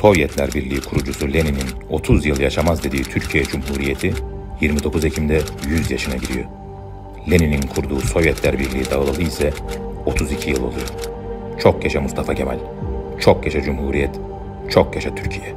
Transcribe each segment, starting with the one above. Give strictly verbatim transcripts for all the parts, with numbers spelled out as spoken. Sovyetler Birliği kurucusu Lenin'in otuz yıl yaşamaz dediği Türkiye Cumhuriyeti yirmi dokuz Ekim'de yüz yaşına giriyor. Lenin'in kurduğu Sovyetler Birliği dağılalı ise otuz iki yıl oluyor. Çok yaşa Mustafa Kemal, çok yaşa Cumhuriyet, çok yaşa Türkiye.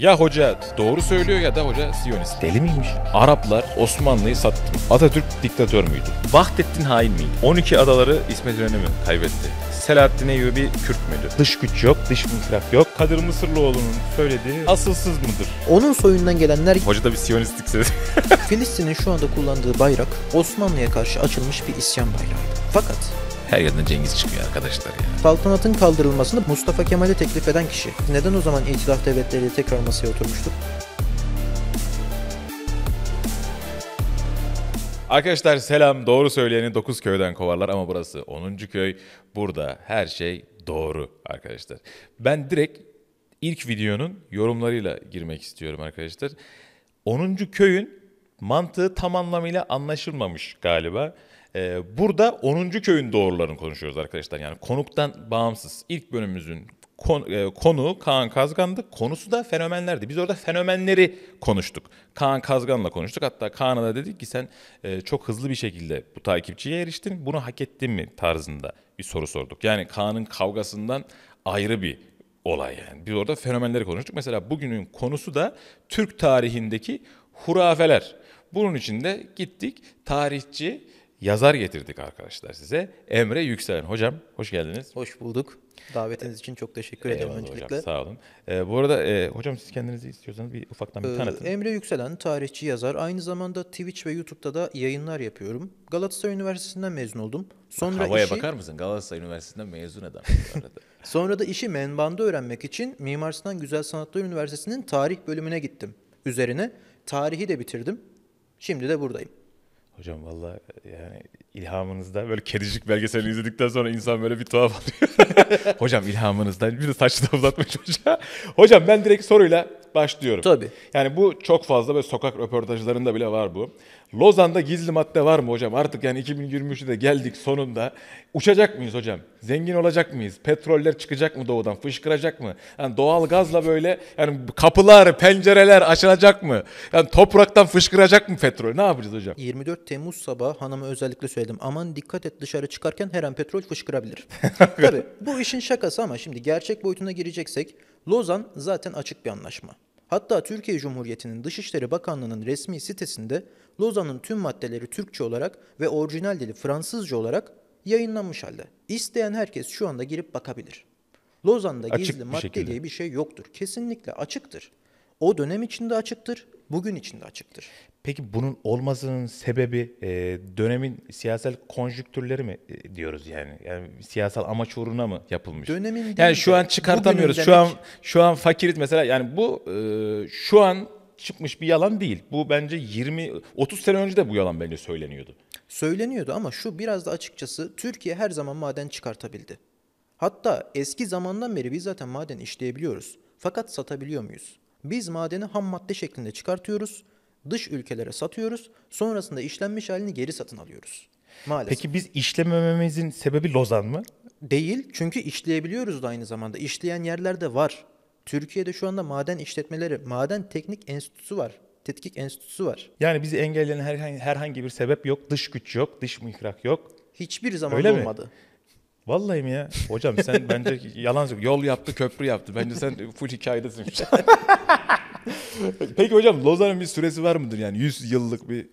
Ya hoca doğru söylüyor ya da hoca Siyonist. Deli miymiş? Araplar Osmanlı'yı sattı. Atatürk diktatör müydü? Vahdettin hain miydi? on iki adaları İsmet İnönü mü kaybetti? Selahattin Eyyubi Kürt müydü? Dış güç yok, dış mısraf yok. Kadir Mısırlıoğlu'nun söylediği asılsız mıdır? Onun soyundan gelenler... Hoca da bir Siyonistlik sesi. Filistin'in şu anda kullandığı bayrak Osmanlı'ya karşı açılmış bir isyan bayrağıydı. Fakat... Her yerden Cengiz çıkıyor arkadaşlar ya. Yani. Saltanatın kaldırılmasını Mustafa Kemal'e teklif eden kişi. Neden o zaman İtilaf Devletleri'yle tekrar masaya oturmuştu? Arkadaşlar selam. Doğru söyleyeni dokuz köyden kovarlar ama burası onuncu köy. Burada her şey doğru arkadaşlar. Ben direkt ilk videonun yorumlarıyla girmek istiyorum arkadaşlar. onuncu köyün mantığı tam anlamıyla anlaşılmamış galiba. Burada onuncu köyün doğrularını konuşuyoruz arkadaşlar. Yani konuktan bağımsız. İlk bölümümüzün konuğu Kaan Kazgan'dı. Konusu da fenomenlerdi. Biz orada fenomenleri konuştuk. Kaan Kazgan'la konuştuk. Hatta Kaan'a da dedik ki sen çok hızlı bir şekilde bu takipçiye eriştin. Bunu hak ettin mi tarzında bir soru sorduk. Yani Kaan'ın kavgasından ayrı bir olay yani. Biz orada fenomenleri konuştuk. Mesela bugünün konusu da Türk tarihindeki hurafeler. Bunun için de gittik tarihçi... Yazar getirdik arkadaşlar size. Emre Yükselen. Hocam hoş geldiniz. Hoş bulduk. Davetiniz için çok teşekkür ederim Eyvallah öncelikle. Hocam, sağ olun. Ee, bu arada e, hocam siz kendinizi istiyorsanız bir ufaktan bir tanıtın. Ee, Emre Yükselen tarihçi yazar. Aynı zamanda Twitch ve YouTube'da da yayınlar yapıyorum. Galatasaray Üniversitesi'nden mezun oldum. Sonra Bak, havaya işi... bakar mısın? Galatasaray Üniversitesi'nden mezun adam. Sonra da işi menbaında öğrenmek için Mimar Sinan Güzel Sanatlar Üniversitesi'nin tarih bölümüne gittim. Üzerine tarihi de bitirdim. Şimdi de buradayım. Hocam valla yani ilhamınızda böyle kedicik belgeselini izledikten sonra insan böyle bir tuhaf oluyor. Hocam ilhamınızda bir de saçını uzatmış hoca. Hocam ben direkt soruyla başlıyorum. Tabii. Yani bu çok fazla böyle sokak röportajlarında bile var bu. Lozan'da gizli madde var mı hocam? Artık yani iki bin yirmi üç'e de geldik sonunda. Uçacak mıyız hocam? Zengin olacak mıyız? Petroller çıkacak mı doğudan? Fışkıracak mı? Yani doğal gazla böyle yani kapılar, pencereler açılacak mı? Yani topraktan fışkıracak mı petrol? Ne yapacağız hocam? yirmi dört Temmuz sabahı hanıma özellikle söyledim. Aman dikkat et dışarı çıkarken her an petrol fışkırabilir. Tabii bu işin şakası ama şimdi gerçek boyutuna gireceksek Lozan zaten açık bir anlaşma. Hatta Türkiye Cumhuriyeti'nin Dışişleri Bakanlığı'nın resmi sitesinde Lozan'ın tüm maddeleri Türkçe olarak ve orijinal dili Fransızca olarak yayınlanmış halde. İsteyen herkes şu anda girip bakabilir. Lozan'da açık gizli madde şekilde. Diye bir şey yoktur. Kesinlikle açıktır. O dönem içinde açıktır, bugün içinde açıktır. Peki bunun olmasının sebebi e, dönemin siyasal konjüktürleri mi e, diyoruz yani? Yani siyasal amaç uğruna mı yapılmış? Dönemin yani şu an çıkartamıyoruz. Şu an şu an fakiriz mesela. Yani bu e, şu an çıkmış bir yalan değil. Bu bence yirmi otuz sene önce de bu yalan bence söyleniyordu. Söyleniyordu ama şu biraz da açıkçası Türkiye her zaman maden çıkartabildi. Hatta eski zamandan beri biz zaten maden işleyebiliyoruz. Fakat satabiliyor muyuz? Biz madeni ham madde şeklinde çıkartıyoruz, dış ülkelere satıyoruz, sonrasında işlenmiş halini geri satın alıyoruz. Maalesef. Peki biz işlemememizin sebebi Lozan mı? Değil, çünkü işleyebiliyoruz da aynı zamanda. İşleyen yerlerde var. Türkiye'de şu anda maden işletmeleri, maden teknik enstitüsü var. Tetkik enstitüsü var. Yani bizi engelleyen herhangi, herhangi bir sebep yok, dış güç yok, dış mihrak yok. Hiçbir zaman Öyle olmadı. Mi? Vallahi mi ya? Hocam sen bence yalan yok. Yol yaptı, köprü yaptı. Bence sen full hikayedesin. Peki hocam Lozan'ın bir süresi var mıdır? Yani yüz yıllık bir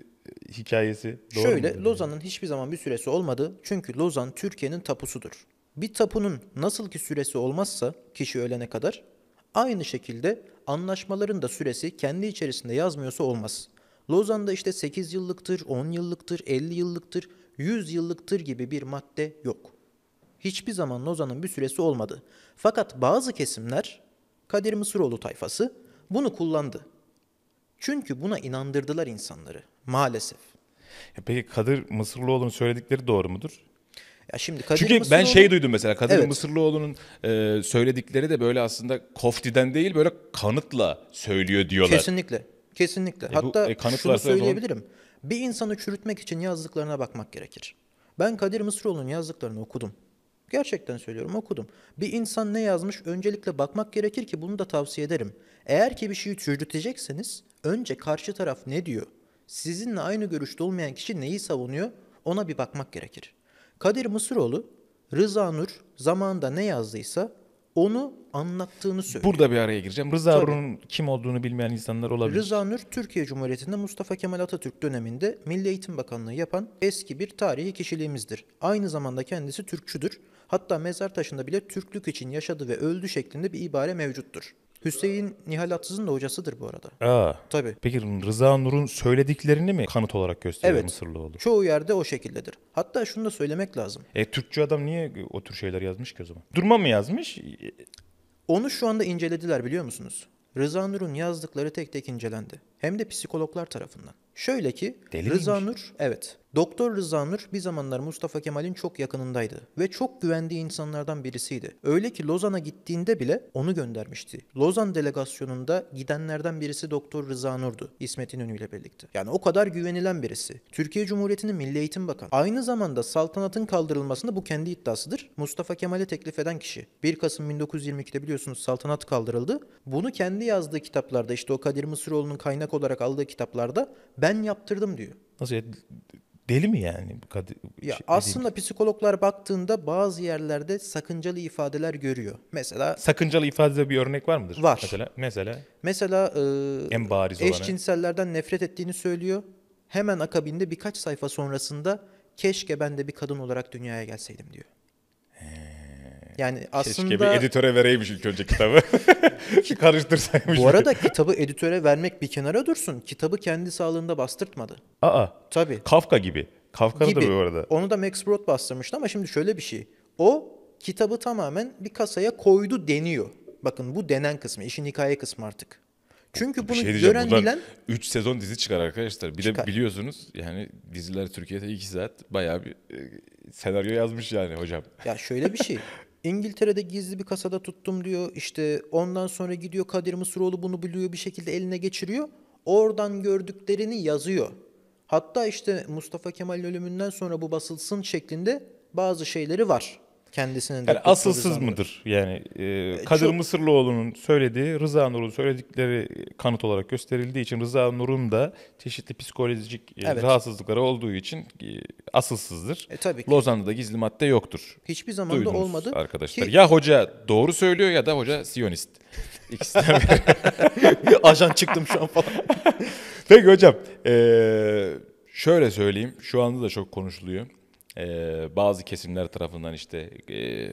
hikayesi. Doğru Şöyle Lozan'ın hiçbir zaman bir süresi olmadı. Çünkü Lozan Türkiye'nin tapusudur. Bir tapunun nasıl ki süresi olmazsa kişi ölene kadar aynı şekilde anlaşmaların da süresi kendi içerisinde yazmıyorsa olmaz. Lozan'da işte sekiz yıllıktır, on yıllıktır, elli yıllıktır, yüz yıllıktır gibi bir madde yok. Hiçbir zaman Lozan'ın bir süresi olmadı. Fakat bazı kesimler, Kadir Mısırlıoğlu tayfası bunu kullandı. Çünkü buna inandırdılar insanları maalesef. Peki Kadir Mısırlıoğlu'nun söyledikleri doğru mudur? Ya şimdi Kadir Çünkü Mısırlıoğlu... ben şey duydum mesela Kadir evet. Mısırlıoğlu'nun e, söyledikleri de böyle aslında koftiden değil böyle kanıtla söylüyor diyorlar. Kesinlikle. Kesinlikle. E, bu, Hatta e, şunu söyleyebilirim. Onu... Bir insanı çürütmek için yazdıklarına bakmak gerekir. Ben Kadir Mısırlıoğlu'nun yazdıklarını okudum. Gerçekten söylüyorum, okudum. Bir insan ne yazmış öncelikle bakmak gerekir ki bunu da tavsiye ederim. Eğer ki bir şeyi çürütecekseniz önce karşı taraf ne diyor? Sizinle aynı görüşte olmayan kişi neyi savunuyor? Ona bir bakmak gerekir. Kadir Mısırlıoğlu, Rıza Nur zamanında ne yazdıysa onu anlattığını söylüyor. Burada bir araya gireceğim. Rıza Nur'un kim olduğunu bilmeyen insanlar olabilir. Rıza Nur, Türkiye Cumhuriyeti'nde Mustafa Kemal Atatürk döneminde Milli Eğitim Bakanlığı yapan eski bir tarihi kişiliğimizdir. Aynı zamanda kendisi Türkçüdür. Hatta mezar taşında bile Türklük için yaşadı ve öldü şeklinde bir ibare mevcuttur. Hüseyin Nihal Atsız'ın da hocasıdır bu arada. Aa, tabii. Peki Rıza Nur'un söylediklerini mi kanıt olarak gösteriyor, evet, Mısırlıoğlu? Çoğu yerde o şekildedir. Hatta şunu da söylemek lazım. E, Türkçü adam niye o tür şeyler yazmış ki o zaman? Durma mı yazmış? Onu şu anda incelediler, biliyor musunuz? Rıza Nur'un yazdıkları tek tek incelendi. Hem de psikologlar tarafından. Şöyle ki Deli Rıza miymiş? Nur, evet. Doktor Rıza Nur bir zamanlar Mustafa Kemal'in çok yakınındaydı ve çok güvendiği insanlardan birisiydi. Öyle ki Lozan'a gittiğinde bile onu göndermişti. Lozan delegasyonunda gidenlerden birisi Doktor Rıza Nur'du, İsmet İnönü ile birlikte. Yani o kadar güvenilen birisi. Türkiye Cumhuriyeti'nin Milli Eğitim Bakanı. Aynı zamanda saltanatın kaldırılmasında, bu kendi iddiasıdır, Mustafa Kemal'e teklif eden kişi. bir Kasım bin dokuz yüz yirmi iki'de biliyorsunuz saltanat kaldırıldı. Bunu kendi yazdığı kitaplarda, işte o Kadir Mısırlıoğlu'nun kaynak olarak aldığı kitaplarda ben yaptırdım diyor. Nasıl ya? Deli mi yani? Ya şey, aslında psikologlar baktığında bazı yerlerde sakıncalı ifadeler görüyor. Mesela sakıncalı ifadede bir örnek var mıdır? Var. Mesela mesela, mesela e, en bariz eşcinsellerden olanı. Nefret ettiğini söylüyor. Hemen akabinde birkaç sayfa sonrasında keşke ben de bir kadın olarak dünyaya gelseydim diyor. Yani aslında... Keşke bir editöre vereymiş ilk önce kitabı. Karıştırsaymış. Bu arada kitabı editöre vermek bir kenara dursun. Kitabı kendi sağlığında bastırtmadı. Aa. Tabii. Kafka gibi. Kafka'da da bu arada. Onu da Max Brod bastırmıştı ama şimdi şöyle bir şey. O kitabı tamamen bir kasaya koydu deniyor. Bakın bu denen kısmı. İşin hikaye kısmı artık. Çünkü bunu şey gören bilen... üç sezon dizi çıkar arkadaşlar. Bir çıkar. De biliyorsunuz yani diziler Türkiye'de iki saat bayağı bir senaryo yazmış yani hocam. Ya şöyle bir şey... İngiltere'de gizli bir kasada tuttum diyor. İşte ondan sonra gidiyor Kadir Mısırlıoğlu bunu buluyor, bir şekilde eline geçiriyor. Oradan gördüklerini yazıyor. Hatta işte Mustafa Kemal'in ölümünden sonra bu basılsın şeklinde bazı şeyleri var. Kendisinin de yani asılsız mıdır? Yani e, Kadir Çok... Mısırlıoğlu'nun söylediği, Rıza Nur'un söyledikleri kanıt olarak gösterildiği için, Rıza Nur'un da çeşitli psikolojik e, evet. rahatsızlıkları olduğu için e, asılsızdır. E, tabii ki. Lozan'da da gizli madde yoktur. Hiçbir zaman Duydunuz da olmadı. Arkadaşlar ki... ya hoca doğru söylüyor ya da hoca Siyonist. İkisinden biri. Ajan çıktım şu an falan. Peki hocam e, şöyle söyleyeyim, şu anda da çok konuşuluyor. Ee, bazı kesimler tarafından işte e,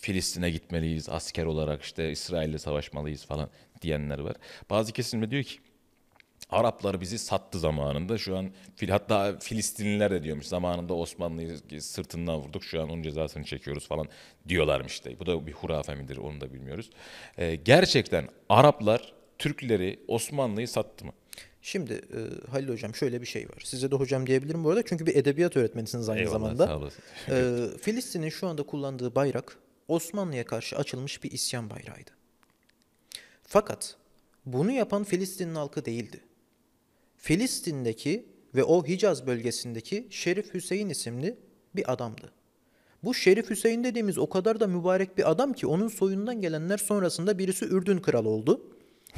Filistin'e gitmeliyiz asker olarak, işte İsrail'le savaşmalıyız falan diyenler var. Bazı kesimde diyor ki Araplar bizi sattı zamanında, şu an hatta Filistinliler de diyormuş zamanında Osmanlı'yı sırtından vurduk, şu an onun cezasını çekiyoruz falan diyorlarmış da. Bu da bir hurafe midir onu da bilmiyoruz. Ee, gerçekten Araplar Türkleri, Osmanlı'yı sattı mı? Şimdi e, Halil Hocam şöyle bir şey var. Size de hocam diyebilirim bu arada. Çünkü bir edebiyat öğretmenisiniz aynı Eyvallah, zamanda. Sağ olasın. E, Filistin'in şu anda kullandığı bayrak Osmanlı'ya karşı açılmış bir isyan bayrağıydı. Fakat bunu yapan Filistin'in halkı değildi. Filistin'deki ve o Hicaz bölgesindeki Şerif Hüseyin isimli bir adamdı. Bu Şerif Hüseyin dediğimiz o kadar da mübarek bir adam ki onun soyundan gelenler sonrasında birisi Ürdün kralı oldu.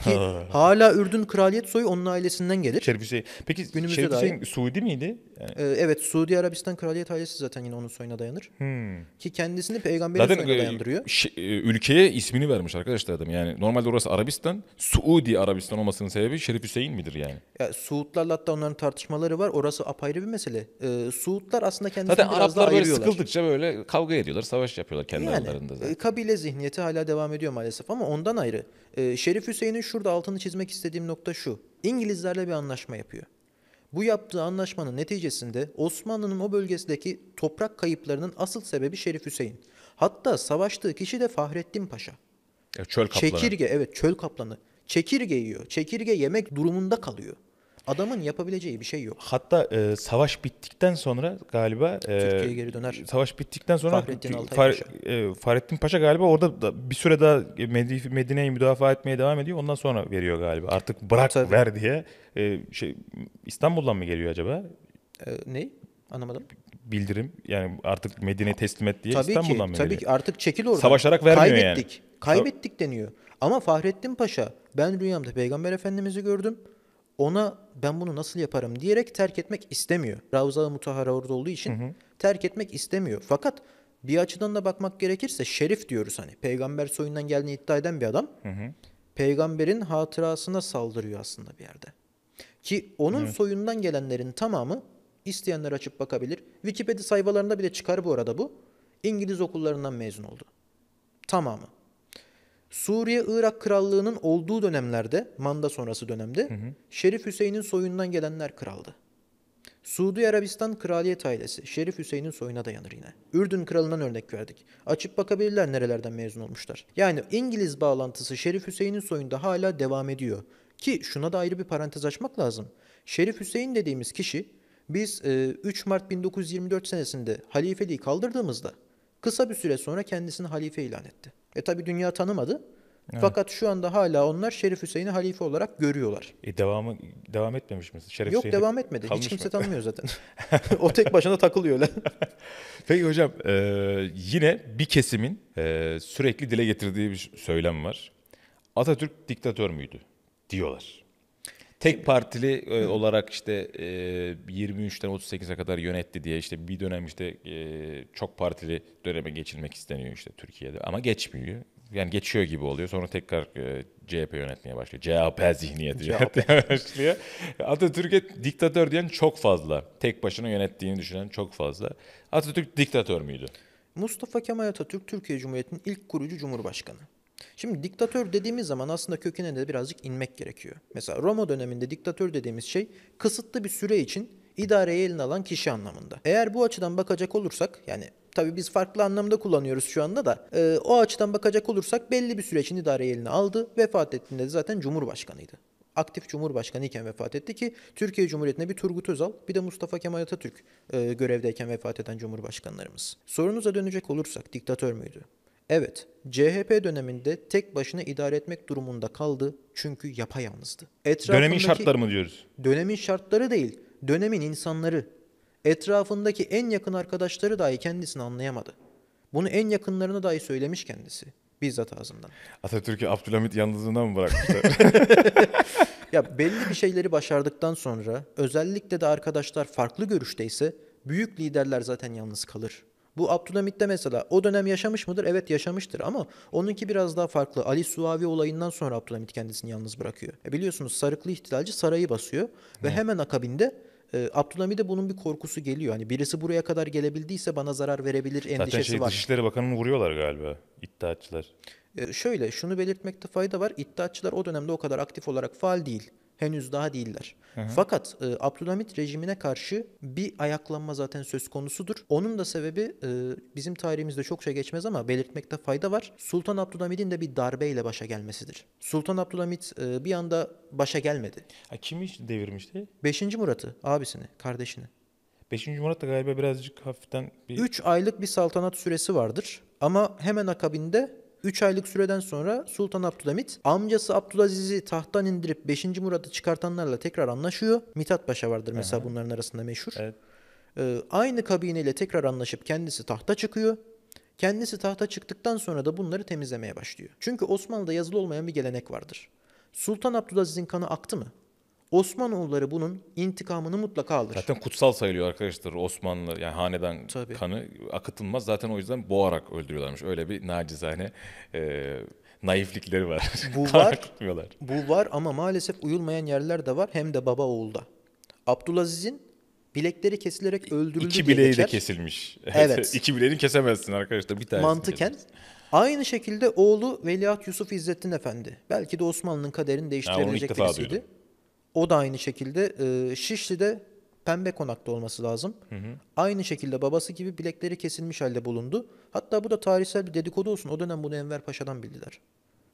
Ki ha. hala Ürdün kraliyet soyu onun ailesinden gelir. Şerif Hüseyin. Peki günümüzde Şerif Hüseyin Suudi miydi? Yani... Ee, evet, Suudi Arabistan kraliyet ailesi zaten yine onun soyuna dayanır. Hmm. Ki kendisini peygamberin zaten soyuna dayandırıyor. Ülkeye ismini vermiş arkadaşlar adam. Yani normalde orası Arabistan. Suudi Arabistan olmasının sebebi Şerif Hüseyin midir yani? Ya, Suudlarla hatta onların tartışmaları var. Orası apayrı bir mesele. Ee, Suudlar aslında kendisini zaten biraz Araplar daha böyle sıkıldıkça böyle kavga ediyorlar. Savaş yapıyorlar kendi yani, aralarında zaten. Kabile zihniyeti hala devam ediyor maalesef ama ondan ayrı. Ee, Şerif Hüseyin'in şurada altını çizmek istediğim nokta şu. İngilizlerle bir anlaşma yapıyor. Bu yaptığı anlaşmanın neticesinde Osmanlı'nın o bölgesindeki toprak kayıplarının asıl sebebi Şerif Hüseyin. Hatta savaştığı kişi de Fahrettin Paşa. Ya çöl kaplanı. Çekirge, evet çöl kaplanı. Çekirge yiyor. Çekirge yemek durumunda kalıyor. Adamın yapabileceği bir şey yok. Hatta e, savaş bittikten sonra galiba... E, Türkiye'ye geri döner. Savaş bittikten sonra Fahrettin, Fah Paşa. E, Fahrettin Paşa galiba orada da bir süre daha Medine'yi müdafaa etmeye devam ediyor. Ondan sonra veriyor galiba. Artık bırak Tabii. ver diye. E, şey, İstanbul'dan mı geliyor acaba? E, ne? Anlamadım. bildirim. Yani artık Medine'yi teslim et diye tabii İstanbul'dan ki, tabii ki artık çekil oradan. Savaşarak vermiyor kaybettik, yani. Kaybettik. Kaybettik deniyor. Ama Fahrettin Paşa, ben rüyamda Peygamber Efendimiz'i gördüm. Ona ben bunu nasıl yaparım diyerek terk etmek istemiyor. Ravza-ı Mutahhara orada olduğu için hı hı. terk etmek istemiyor. Fakat bir açıdan da bakmak gerekirse şerif diyoruz hani. Peygamber soyundan geldiğini iddia eden bir adam. Hı hı. Peygamberin hatırasına saldırıyor aslında bir yerde. Ki onun evet. soyundan gelenlerin tamamı isteyenler açıp bakabilir. Wikipedia sayfalarında bile çıkar bu arada bu. İngiliz okullarından mezun oldu. Tamamı. Suriye-Irak Krallığı'nın olduğu dönemlerde, Manda sonrası dönemde hı hı. Şerif Hüseyin'in soyundan gelenler kraldı. Suudi Arabistan kraliyet ailesi Şerif Hüseyin'in soyuna dayanır yine. Ürdün kralından örnek verdik. Açıp bakabilirler nerelerden mezun olmuşlar. Yani İngiliz bağlantısı Şerif Hüseyin'in soyunda hala devam ediyor. Ki şuna da ayrı bir parantez açmak lazım. Şerif Hüseyin dediğimiz kişi biz üç Mart bin dokuz yüz yirmi dört senesinde halifeliği kaldırdığımızda kısa bir süre sonra kendisini halife ilan etti. E tabi dünya tanımadı. Evet. Fakat şu anda hala onlar Şerif Hüseyin'i halife olarak görüyorlar. E devamı devam etmemiş mi? Şerif Yok Hüseyin devam etmedi. Hiç kimse tanımıyor zaten. O tek başına takılıyor öyle. Peki hocam e, yine bir kesimin e, sürekli dile getirdiği bir söylem var. Atatürk diktatör müydü diyorlar. Tek partili e, olarak işte e, yirmi üçten otuz sekize kadar yönetti diye işte bir dönem işte e, çok partili döneme geçilmek isteniyor işte Türkiye'de ama geçmiyor. Yani geçiyor gibi oluyor. Sonra tekrar e, C H P yönetmeye başlıyor. C H P zihniyeti yönetmeye başlıyor. Atatürk'e diktatör diyen çok fazla. Tek başına yönettiğini düşünen çok fazla. Atatürk diktatör müydü? Mustafa Kemal Atatürk Türkiye Cumhuriyeti'nin ilk kurucu cumhurbaşkanı. Şimdi diktatör dediğimiz zaman aslında köküne de birazcık inmek gerekiyor. Mesela Roma döneminde diktatör dediğimiz şey kısıtlı bir süre için idareyi eline alan kişi anlamında. Eğer bu açıdan bakacak olursak yani tabii biz farklı anlamda kullanıyoruz şu anda da e, o açıdan bakacak olursak belli bir süre için idareyi eline aldı. Vefat ettiğinde de zaten cumhurbaşkanıydı. Aktif cumhurbaşkanı iken vefat etti ki Türkiye Cumhuriyeti'ne bir Turgut Özal bir de Mustafa Kemal Atatürk e, görevdeyken vefat eden cumhurbaşkanlarımız. Sorunuza dönecek olursak diktatör müydü? Evet, C H P döneminde tek başına idare etmek durumunda kaldı çünkü yapayalnızdı. Dönemin şartları mı diyoruz? Dönemin şartları değil, dönemin insanları. Etrafındaki en yakın arkadaşları dahi kendisini anlayamadı. Bunu en yakınlarına dahi söylemiş kendisi, bizzat ağzından. Atatürk'ü Abdülhamid yalnızlığına mı bırakmışlar? Ya belli bir şeyleri başardıktan sonra, özellikle de arkadaşlar farklı görüşteyse, büyük liderler zaten yalnız kalır. Bu Abdülhamid'de mesela o dönem yaşamış mıdır? Evet yaşamıştır ama onunki biraz daha farklı. Ali Suavi olayından sonra Abdülhamid kendisini yalnız bırakıyor. E biliyorsunuz sarıklı ihtilalci sarayı basıyor ve hmm. hemen akabinde e, Abdülhamid'e bunun bir korkusu geliyor. Hani birisi buraya kadar gelebildiyse bana zarar verebilir endişesi Zaten şey, var. Zaten Dışişleri Bakanı'nı vuruyorlar galiba iddiatçılar. E, şöyle şunu belirtmekte fayda var. İddiatçılar o dönemde o kadar aktif olarak faal değil. Henüz daha değiller. Hı hı. Fakat e, Abdülhamid rejimine karşı bir ayaklanma zaten söz konusudur. Onun da sebebi e, bizim tarihimizde çok şey geçmez ama belirtmekte fayda var. Sultan Abdülhamid'in de bir darbeyle başa gelmesidir. Sultan Abdülhamid e, bir anda başa gelmedi. Ha, kimi devirmişti? beşinci Murat'ı, abisini, kardeşini. beşinci Murat da galiba birazcık hafiften bir... üç aylık bir saltanat süresi vardır. Ama hemen akabinde... üç aylık süreden sonra Sultan Abdülhamid amcası Abdülaziz'i tahttan indirip beşinci Murat'ı çıkartanlarla tekrar anlaşıyor. Mithat Paşa vardır mesela Aha. bunların arasında meşhur. Evet. Ee, aynı kabineyle tekrar anlaşıp kendisi tahta çıkıyor. Kendisi tahta çıktıktan sonra da bunları temizlemeye başlıyor. Çünkü Osmanlı'da yazılı olmayan bir gelenek vardır. Sultan Abdülaziz'in kanı aktı mı? Osmanoğulları bunun intikamını mutlaka alır. Zaten kutsal sayılıyor arkadaşlar Osmanlı yani hanedan Tabii. kanı akıtılmaz. Zaten o yüzden boğarak öldürüyorlarmış. Öyle bir nacizane e, naiflikleri var. Bu var, bu var ama maalesef uyulmayan yerler de var hem de baba oğulda. Abdülaziz'in bilekleri kesilerek öldürüldü İki bileği de kesilmiş. Evet. İki bileğini kesemezsin arkadaşlar. Bir tanesini Mantıken. Kesin. Aynı şekilde oğlu Veliaht Yusuf İzzettin Efendi. Belki de Osmanlı'nın kaderini değiştirebilecek yani birisiydi. Duydum. O da aynı şekilde Şişli'de Pembe Konak'ta olması lazım. Hı hı. Aynı şekilde babası gibi bilekleri kesilmiş halde bulundu. Hatta bu da tarihsel bir dedikodu olsun. O dönem bunu Enver Paşa'dan bildiler.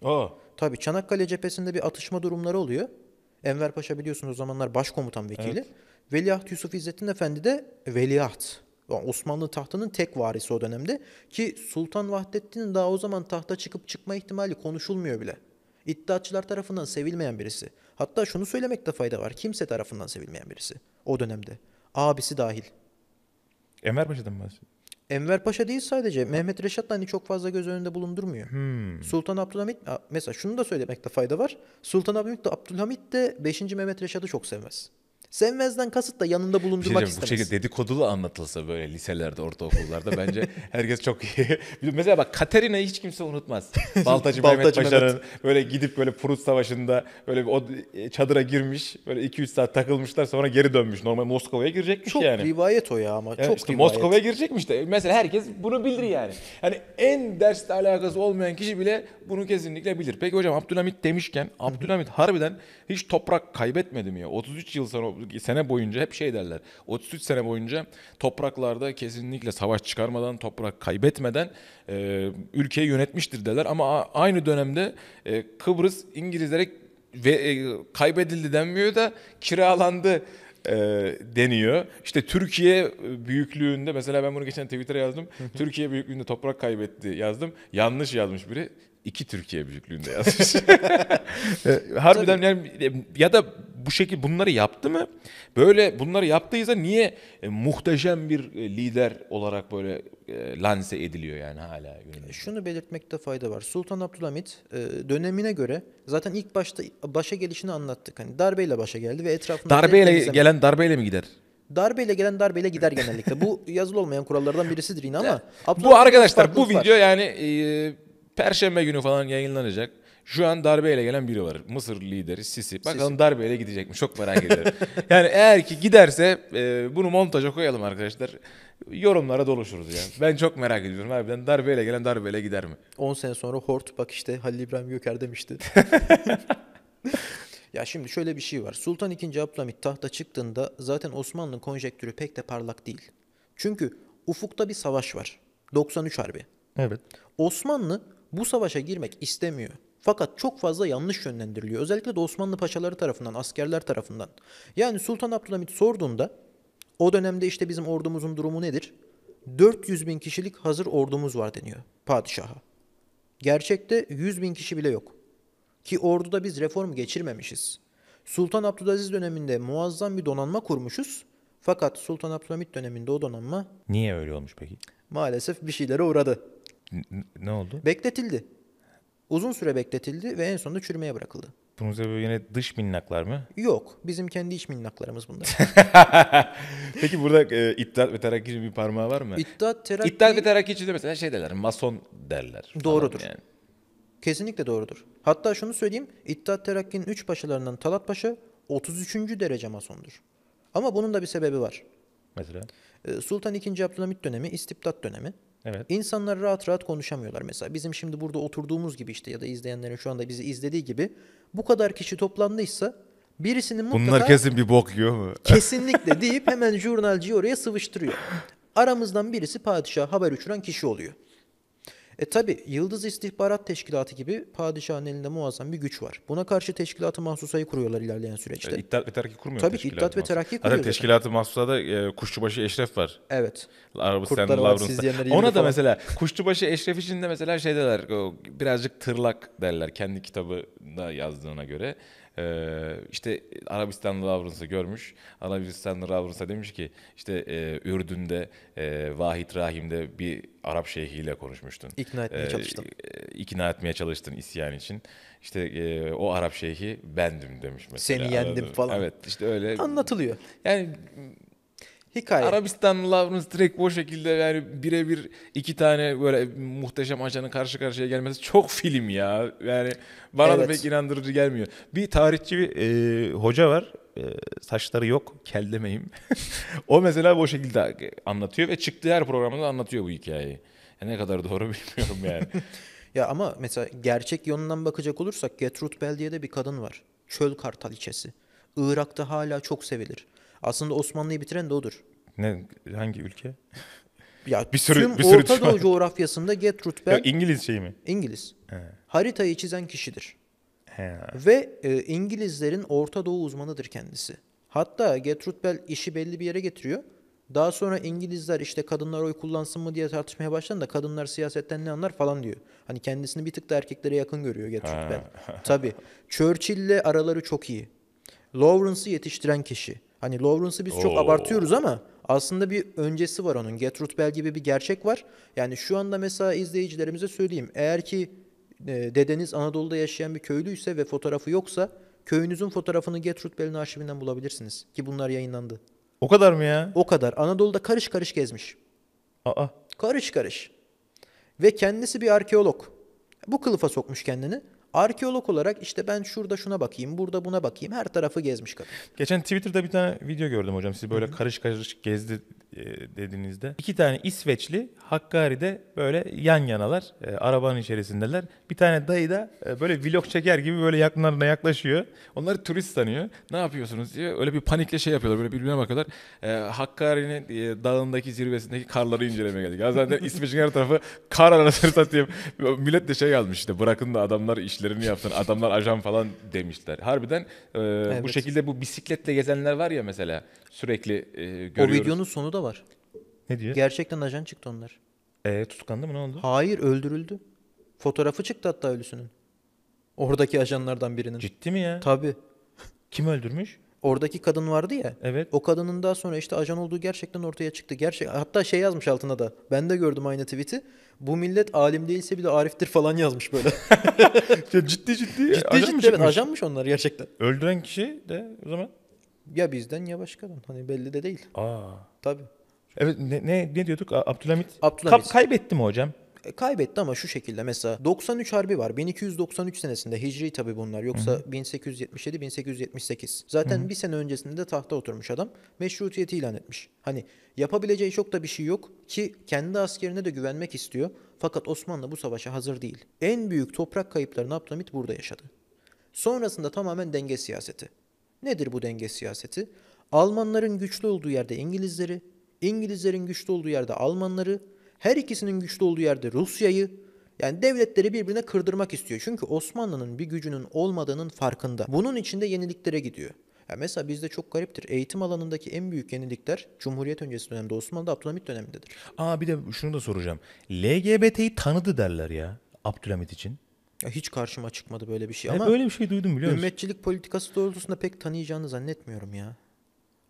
Aa. Tabii Çanakkale cephesinde bir atışma durumları oluyor. Enver Paşa biliyorsunuz o zamanlar başkomutan vekili. Evet. Veliaht Yusuf İzzettin Efendi de veliaht. Osmanlı tahtının tek varisi o dönemde. Ki Sultan Vahdettin'in daha o zaman tahta çıkıp çıkma ihtimali konuşulmuyor bile. İddiatçılar tarafından sevilmeyen birisi. Hatta şunu söylemekte fayda var. Kimse tarafından sevilmeyen birisi. O dönemde. Abisi dahil. Enver Paşa'dan mı bahsediyorsun? Enver Paşa değil sadece. Mehmet Reşat da hani çok fazla göz önünde bulundurmuyor. Hmm. Sultan Abdülhamid, mesela şunu da söylemekte fayda var. Sultan Abdülhamid de, Abdülhamid de beşinci Mehmet Reşat'ı çok sevmez. Sevmezden kasıt da yanında bulundurmak şey istemez. Bu şekilde dedikodulu anlatılsa böyle liselerde, ortaokullarda bence herkes çok iyi. Mesela bak Katerina'yı hiç kimse unutmaz. Baltacı, Baltacı Mehmet Paşa'nın böyle gidip böyle Prut Savaşı'nda böyle o çadıra girmiş. Böyle iki üç saat takılmışlar sonra geri dönmüş. Normal Moskova'ya girecekmiş çok yani. Çok rivayet o ya ama. Yani çok işte Moskova'ya girecekmiş de. Mesela herkes bunu bilir yani. Hani en derste alakası olmayan kişi bile bunu kesinlikle bilir. Peki hocam Abdülhamid demişken Abdülhamid harbiden hiç toprak kaybetmedi mi ya? otuz üç yıl sonra sene boyunca hep şey derler. otuz üç sene boyunca topraklarda kesinlikle savaş çıkarmadan, toprak kaybetmeden e, ülkeyi yönetmiştir derler. Ama aynı dönemde e, Kıbrıs İngilizlere ve, e, kaybedildi denmiyor da kiralandı e, deniyor. İşte Türkiye büyüklüğünde mesela ben bunu geçen Twitter'a yazdım. Türkiye büyüklüğünde toprak kaybetti yazdım. Yanlış yazmış biri. İki Türkiye büyüklüğünde yazmış. Harbiden yani, ya da bu şekilde bunları yaptı mı? Böyle bunları yaptıysa niye e, muhteşem bir e, lider olarak böyle e, lanse ediliyor yani hala? Yönünde. Şunu belirtmekte fayda var. Sultan Abdülhamit e, dönemine göre zaten ilk başta başa gelişini anlattık. Hani darbeyle başa geldi ve etrafında... Darbeyle gelen darbeyle mi gider? Darbeyle gelen darbeyle gider genellikle. Bu yazılı olmayan kurallardan birisidir yine ama... Bu arkadaşlar bu video var. Yani e, Perşembe günü falan yayınlanacak. Şu an darbeyle gelen biri var. Mısır lideri Sisi. Bakalım Sisi darbeyle gidecek mi? Çok merak ediyorum. Yani eğer ki giderse e, bunu montaja koyalım arkadaşlar. Yorumlara doluşuruz yani. Ben çok merak ediyorum. Harbiden darbeyle gelen darbeyle gider mi? on sene sonra Hort bak işte Halil İbrahim Göker demişti. Ya şimdi şöyle bir şey var. Sultan ikinci. Abdülhamid tahta çıktığında zaten Osmanlı'nın konjektürü pek de parlak değil. Çünkü ufukta bir savaş var. doksan üç Harbi. Evet. Osmanlı bu savaşa girmek istemiyor. Fakat çok fazla yanlış yönlendiriliyor. Özellikle de Osmanlı paşaları tarafından, askerler tarafından. Yani Sultan Abdülhamid sorduğunda o dönemde işte bizim ordumuzun durumu nedir? dört yüz bin kişilik hazır ordumuz var deniyor padişaha. Gerçekte yüz bin kişi bile yok. Ki orduda biz reform geçirmemişiz. Sultan Abdülaziz döneminde muazzam bir donanma kurmuşuz. Fakat Sultan Abdülhamid döneminde o donanma... Niye öyle olmuş peki? Maalesef bir şeylere uğradı. N- ne oldu? Bekletildi. Uzun süre bekletildi ve en sonunda çürümeye bırakıldı. Bunun sebebi yine dış minnaklar mı? Yok. Bizim kendi iç minnaklarımız bunlar. Peki burada e, İttihat ve Terakki'nin bir parmağı var mı? İttihat, Terakki... İttihat ve Terakki'de mesela şey derler, mason derler. Doğrudur. Yani. Kesinlikle doğrudur. Hatta şunu söyleyeyim, İttihat Terakki'nin üç paşalarından Talat Paşa otuz üçüncü derece masondur. Ama bunun da bir sebebi var. Mesela? Sultan ikinci. Abdülhamid dönemi, istibdat dönemi. Evet. İnsanlar rahat rahat konuşamıyorlar mesela. Bizim şimdi burada oturduğumuz gibi işte ya da izleyenlerin şu anda bizi izlediği gibi bu kadar kişi toplandıysa birisinin mutlaka... Bunlar kesin bir bok yiyor mu? Kesinlikle deyip hemen jurnalciyi oraya sıvıştırıyor. Aramızdan birisi padişaha haber uçuran kişi oluyor. E tabi Yıldız İstihbarat Teşkilatı gibi padişahın elinde muazzam bir güç var. Buna karşı teşkilat-ı mahsusayı kuruyorlar ilerleyen süreçte. E, İttihat ve Terakki kurmuyor. Tabii ki İttihat ve Terakki kuruyor. Hatta teşkilat-ı mahsusada e, Kuşçubaşı Eşref var. Evet. Arabistanlı Lawrence. Ona da mesela Kuşçubaşı Eşref için de mesela şey derler, birazcık tırlak derler kendi kitabında yazdığına göre. Ee, işte Arabistanlı Lawrence'ı görmüş. Arabistanlı Lawrence'a demiş ki işte e, Ürdün'de e, Vahid Rahim'de bir Arap şeyhiyle konuşmuştun. İkna etmeye ee, çalıştın. E, ikna etmeye çalıştın isyan için. İşte e, o Arap şeyhi bendim demiş mesela. Seni yendim falan. Evet işte öyle. Anlatılıyor. Yani hikaye. Arabistanlı Lawrence direkt bu şekilde yani birebir iki tane böyle muhteşem ajanın karşı karşıya gelmesi çok film ya. Yani bana evet. da pek inandırıcı gelmiyor. Bir tarihçi bir e, hoca var. E, saçları yok. Kel demeyeyim. O mesela bu şekilde anlatıyor ve çıktığı her programda anlatıyor bu hikayeyi. Yani ne kadar doğru bilmiyorum yani. Ya ama mesela gerçek yönünden bakacak olursak Gertrude Bell diye de bir kadın var. Çöl Kartaliçesi. Irak'ta hala çok sevilir. Aslında Osmanlı'yı bitiren de odur. Ne, hangi ülke? Ya bir sürü, tüm bir sürü Orta Doğu coğrafyasında Gertrude Bell... İngiliz şey mi? İngiliz. He. Haritayı çizen kişidir. He. Ve e, İngilizlerin Orta Doğu uzmanıdır kendisi. Hatta Gertrude Bell işi belli bir yere getiriyor. Daha sonra İngilizler işte kadınlar oy kullansın mı diye tartışmaya başladı da kadınlar siyasetten ne anlar falan diyor. Hani kendisini bir tık da erkeklere yakın görüyor Gertrude Bell. Tabii. Churchill'le araları çok iyi. Lawrence'ı yetiştiren kişi. Hani Lawrence'ı biz Oo. çok abartıyoruz ama aslında bir öncesi var onun. Gertrude Bell gibi bir gerçek var. Yani şu anda mesela izleyicilerimize söyleyeyim. Eğer ki dedeniz Anadolu'da yaşayan bir köylüyse ve fotoğrafı yoksa köyünüzün fotoğrafını Gertrude Bell'in arşivinden bulabilirsiniz. Ki bunlar yayınlandı. O kadar mı ya? O kadar. Anadolu'da karış karış gezmiş. Aa. Karış karış. Ve kendisi bir arkeolog. Bu kılıfa sokmuş kendini. Arkeolog olarak işte ben şurada şuna bakayım, burada buna bakayım. Her tarafı gezmiş kadın. Geçen Twitter'da bir tane video gördüm hocam. Siz böyle Hı-hı. karış karış gezdi dediğinizde. İki tane İsveçli Hakkari'de böyle yan yanalar. E, arabanın içerisindeler. Bir tane dayı da e, böyle vlog çeker gibi böyle yakınlarına yaklaşıyor. Onları turist sanıyor. Ne yapıyorsunuz diye öyle bir panikle şey yapıyorlar. Böyle birbirine bakıyorlar. E, Hakkari'nin e, dağındaki zirvesindeki karları incelemeye geldik. Zaten İsveç'in her tarafı kar anasını satayım. Millet de şey yazmış işte. Bırakın da adamlar işlerini yapsın. Adamlar ajan falan demişler. Harbiden e, evet. bu şekilde bu bisikletle gezenler var ya mesela. Sürekli e, görüyoruz. O videonun sonu da var. Ne diyor? Gerçekten ajan çıktı onlar. Eee tutuklandı mı, ne oldu? Hayır, öldürüldü. Fotoğrafı çıktı hatta ölüsünün. Oradaki ajanlardan birinin. Ciddi mi ya? Tabii. Kim öldürmüş? Oradaki kadın vardı ya. Evet. O kadının daha sonra işte ajan olduğu gerçekten ortaya çıktı. Gerçek. Hatta şey yazmış altına da. Ben de gördüm aynı tweet'i. Bu millet alim değilse bile ariftir falan yazmış böyle. ciddi ciddi. Ciddi ajan ciddi. Evet, ajanmış onlar gerçekten. Öldüren kişi de o zaman. Ya bizden ya başkadan. Hani belli de değil. Aa. Tabii. Evet, ne, ne, ne diyorduk? Abdülhamid. Abdülhamid. Kaybetti mi hocam? E, kaybetti ama şu şekilde mesela doksan üç Harbi var. bin iki yüz doksan üç senesinde Hicri tabii bunlar. Yoksa bin sekiz yüz yetmiş yedi bin sekiz yüz yetmiş sekiz. Zaten Hı-hı. bir sene öncesinde de tahta oturmuş adam. Meşrutiyeti ilan etmiş. Hani yapabileceği çok da bir şey yok ki kendi askerine de güvenmek istiyor. Fakat Osmanlı bu savaşa hazır değil. En büyük toprak kayıplarını Abdülhamid burada yaşadı. Sonrasında tamamen denge siyaseti. Nedir bu denge siyaseti? Almanların güçlü olduğu yerde İngilizleri, İngilizlerin güçlü olduğu yerde Almanları, her ikisinin güçlü olduğu yerde Rusya'yı, yani devletleri birbirine kırdırmak istiyor. Çünkü Osmanlı'nın bir gücünün olmadığının farkında. Bunun için de yeniliklere gidiyor. Yani mesela bizde çok gariptir. Eğitim alanındaki en büyük yenilikler Cumhuriyet öncesi dönemde Osmanlı'da Abdülhamid dönemindedir. Aa bir de şunu da soracağım. L G B T'yi tanıdı derler ya Abdülhamid için. Ya hiç karşıma çıkmadı böyle bir şey ama... Böyle bir şey duydum, biliyor musun? Ümmetçilik politikası doğrultusunda pek tanıyacağını zannetmiyorum ya.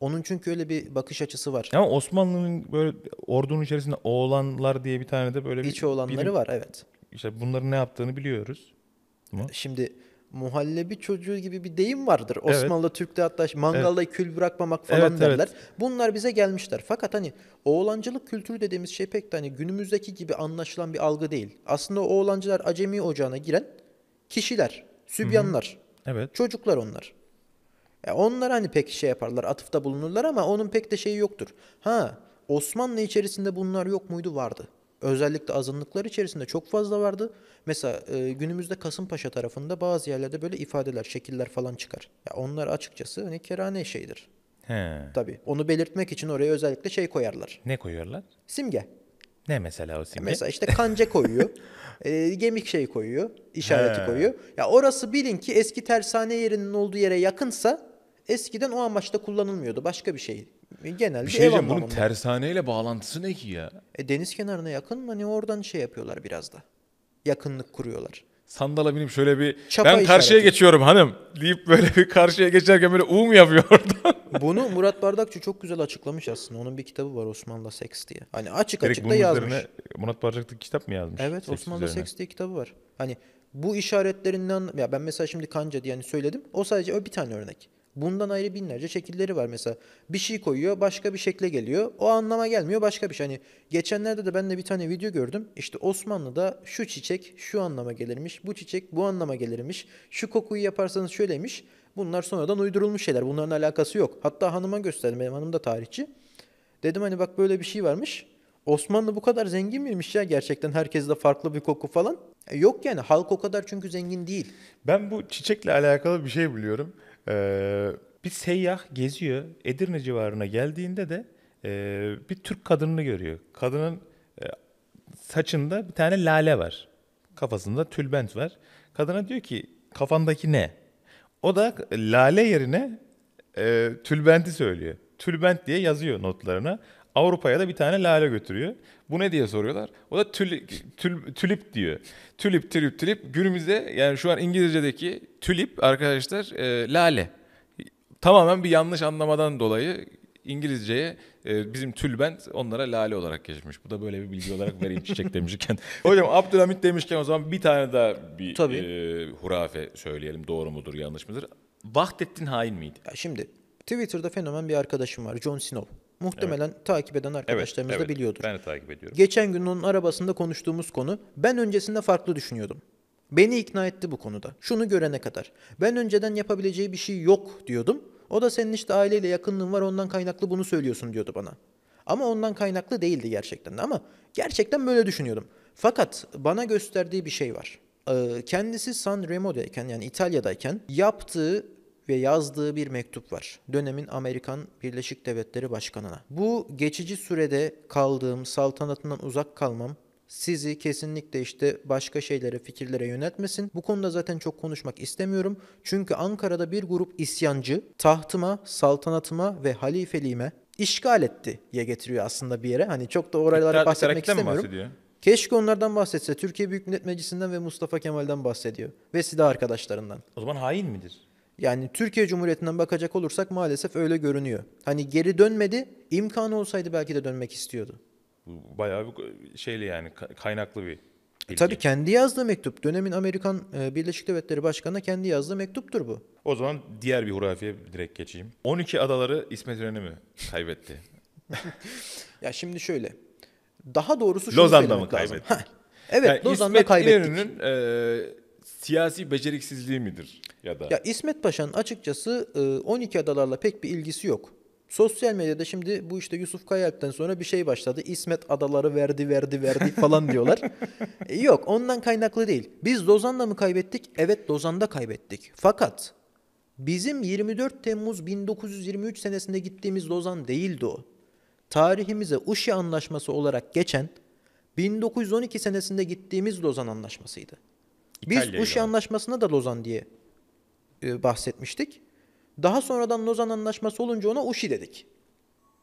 Onun çünkü öyle bir bakış açısı var. Ama Osmanlı'nın böyle ordunun içerisinde oğlanlar diye bir tane de böyle bir... İç oğlanları bilim, var, evet. İşte bunların ne yaptığını biliyoruz. Ama... Şimdi muhallebi çocuğu gibi bir deyim vardır. Evet. Osmanlı'da, Türk'te hatta mangalda evet. kül bırakmamak falan evet, derler. Evet. Bunlar bize gelmişler. Fakat hani oğlancılık kültürü dediğimiz şey pek de hani günümüzdeki gibi anlaşılan bir algı değil. Aslında oğlancılar acemi ocağına giren kişiler, sübyanlar, evet. çocuklar onlar. Ya onlar hani pek şey yaparlar, atıfta bulunurlar ama onun pek de şeyi yoktur. Ha, Osmanlı içerisinde bunlar yok muydu? Vardı. Özellikle azınlıklar içerisinde çok fazla vardı. Mesela e, günümüzde Kasımpaşa tarafında bazı yerlerde böyle ifadeler, şekiller falan çıkar. Ya onlar açıkçası hani kerane şeydir. He. Tabii. Onu belirtmek için oraya özellikle şey koyarlar. Ne koyuyorlar? Simge. Ne mesela o simge? Ya mesela işte kanca koyuyor. e, gemik şey koyuyor. İşareti He. koyuyor. Ya orası bilin ki eski tersane yerinin olduğu yere yakınsa eskiden o amaçta kullanılmıyordu. Başka bir şey. Genelde bir şey diyeceğim, bunun tersaneyle bağlantısı ne ki ya? E, deniz kenarına yakın, hani oradan şey yapıyorlar biraz da. Yakınlık kuruyorlar. Sandala binip şöyle bir çapa ben karşıya işareti. Geçiyorum hanım deyip böyle bir karşıya geçerken böyle U mu yapıyor orada? Bunu Murat Bardakçı çok güzel açıklamış aslında. Onun bir kitabı var, Osmanlı'da seks diye. Hani açık direkt açık da yazmış. Murat Bardakçı kitap mı yazmış? Evet, seks Osmanlı'da üzerine. Seks diye kitabı var. Hani bu işaretlerinden ya ben mesela şimdi kanca diye hani söyledim. O sadece o bir tane örnek. Bundan ayrı binlerce şekilleri var mesela. Bir şey koyuyor, başka bir şekle geliyor. O anlama gelmiyor, başka bir şey. Hani geçenlerde de ben de bir tane video gördüm. İşte Osmanlı'da şu çiçek şu anlama gelirmiş, bu çiçek bu anlama gelirmiş, şu kokuyu yaparsanız şöyleymiş. Bunlar sonradan uydurulmuş şeyler. Bunların alakası yok. Hatta hanıma gösterdim. Benim hanım da tarihçi. Dedim hani bak böyle bir şey varmış. Osmanlı bu kadar zengin miymiş ya gerçekten? Herkes de farklı bir koku falan. Yok yani, halk o kadar çünkü zengin değil. Ben bu çiçekle alakalı bir şey biliyorum. Ee, bir seyyah geziyor, Edirne civarına geldiğinde de e, bir Türk kadınını görüyor. Kadının e, saçında bir tane lale var, kafasında tülbent var. Kadına diyor ki kafandaki ne? O da lale yerine e, tülbenti söylüyor. Tülbent diye yazıyor notlarına. Avrupa'ya da bir tane lale götürüyor. Bu ne diye soruyorlar. O da tül, tül, tülip diyor. Tülip, tülip, tülip. Günümüzde yani şu an İngilizce'deki tülip arkadaşlar e, lale. Tamamen bir yanlış anlamadan dolayı İngilizceye e, bizim tülbent onlara lale olarak geçmiş. Bu da böyle bir bilgi olarak vereyim çiçek demişken. Hocam Abdülhamid demişken o zaman bir tane daha bir e, hurafe söyleyelim. Doğru mudur, yanlış mıdır? Vahdettin hain miydi? Ya şimdi Twitter'da fenomen bir arkadaşım var, John Snow. Muhtemelen evet. takip eden arkadaşlarımız evet, da evet. biliyordur. Ben de takip ediyorum. Geçen gün onun arabasında konuştuğumuz konu. Ben öncesinde farklı düşünüyordum. Beni ikna etti bu konuda. Şunu görene kadar. Ben önceden yapabileceği bir şey yok diyordum. O da senin işte aileyle yakınlığın var, ondan kaynaklı bunu söylüyorsun diyordu bana. Ama ondan kaynaklı değildi gerçekten de, ama gerçekten böyle düşünüyordum. Fakat bana gösterdiği bir şey var. Kendisi San Remo'dayken, yani İtalya'dayken yaptığı ve yazdığı bir mektup var. Dönemin Amerikan Birleşik Devletleri Başkanı'na. Bu geçici sürede kaldığım, saltanatından uzak kalmam sizi kesinlikle işte başka şeylere, fikirlere yöneltmesin. Bu konuda zaten çok konuşmak istemiyorum. Çünkü Ankara'da bir grup isyancı tahtıma, saltanatıma ve halifeliğime işgal etti diye getiriyor aslında bir yere. Hani çok da oralara bahsetmek istemiyorum. Keşke onlardan bahsetse. Türkiye Büyük Millet Meclisi'nden ve Mustafa Kemal'den bahsediyor. Ve silah arkadaşlarından. O zaman hain midir? Yani Türkiye Cumhuriyeti'nden bakacak olursak maalesef öyle görünüyor. Hani geri dönmedi, imkanı olsaydı belki de dönmek istiyordu. Bayağı bir şeyli yani, kaynaklı bir bilgi. E tabii kendi yazdığı mektup. Dönemin Amerikan Birleşik Devletleri Başkanı'na kendi yazdığı mektuptur bu. O zaman diğer bir hurafeye direkt geçeyim. on iki adaları İsmet İnönü mü kaybetti? Ya şimdi şöyle. Daha doğrusu şunu Lozan'da söylemek mı lazım. Kaybetti? Evet, yani Lozan'da kaybettik. İsmet İnönü'nün e, siyasi beceriksizliği midir? Ya da? Ya İsmet Paşa'nın açıkçası on iki adalarla pek bir ilgisi yok. Sosyal medyada şimdi bu işte Yusuf Kayalp'ten sonra bir şey başladı. İsmet adaları verdi verdi verdi falan diyorlar. Yok, ondan kaynaklı değil. Biz Lozan'da mı kaybettik? Evet, Lozan'da kaybettik. Fakat bizim yirmi dört Temmuz bin dokuz yüz yirmi üç senesinde gittiğimiz Lozan değildi o. Tarihimize Uşi Anlaşması olarak geçen bin dokuz yüz on iki senesinde gittiğimiz Lozan Anlaşması'ydı. İtalya'yı Biz Uşi Anlaşması'na da Lozan diye bahsetmiştik. Daha sonradan Lozan Anlaşması olunca ona Uşi dedik.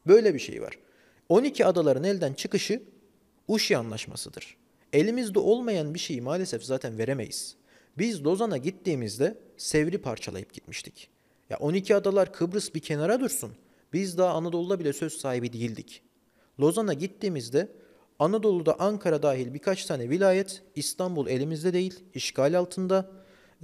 Böyle bir şey var. on iki adaların elden çıkışı Uşi Anlaşması'dır. Elimizde olmayan bir şeyi maalesef zaten veremeyiz. Biz Lozan'a gittiğimizde Sevr'i parçalayıp gitmiştik. Ya on iki adalar, Kıbrıs bir kenara dursun. Biz daha Anadolu'da bile söz sahibi değildik. Lozan'a gittiğimizde Anadolu'da Ankara dahil birkaç tane vilayet, İstanbul elimizde değil, işgal altında.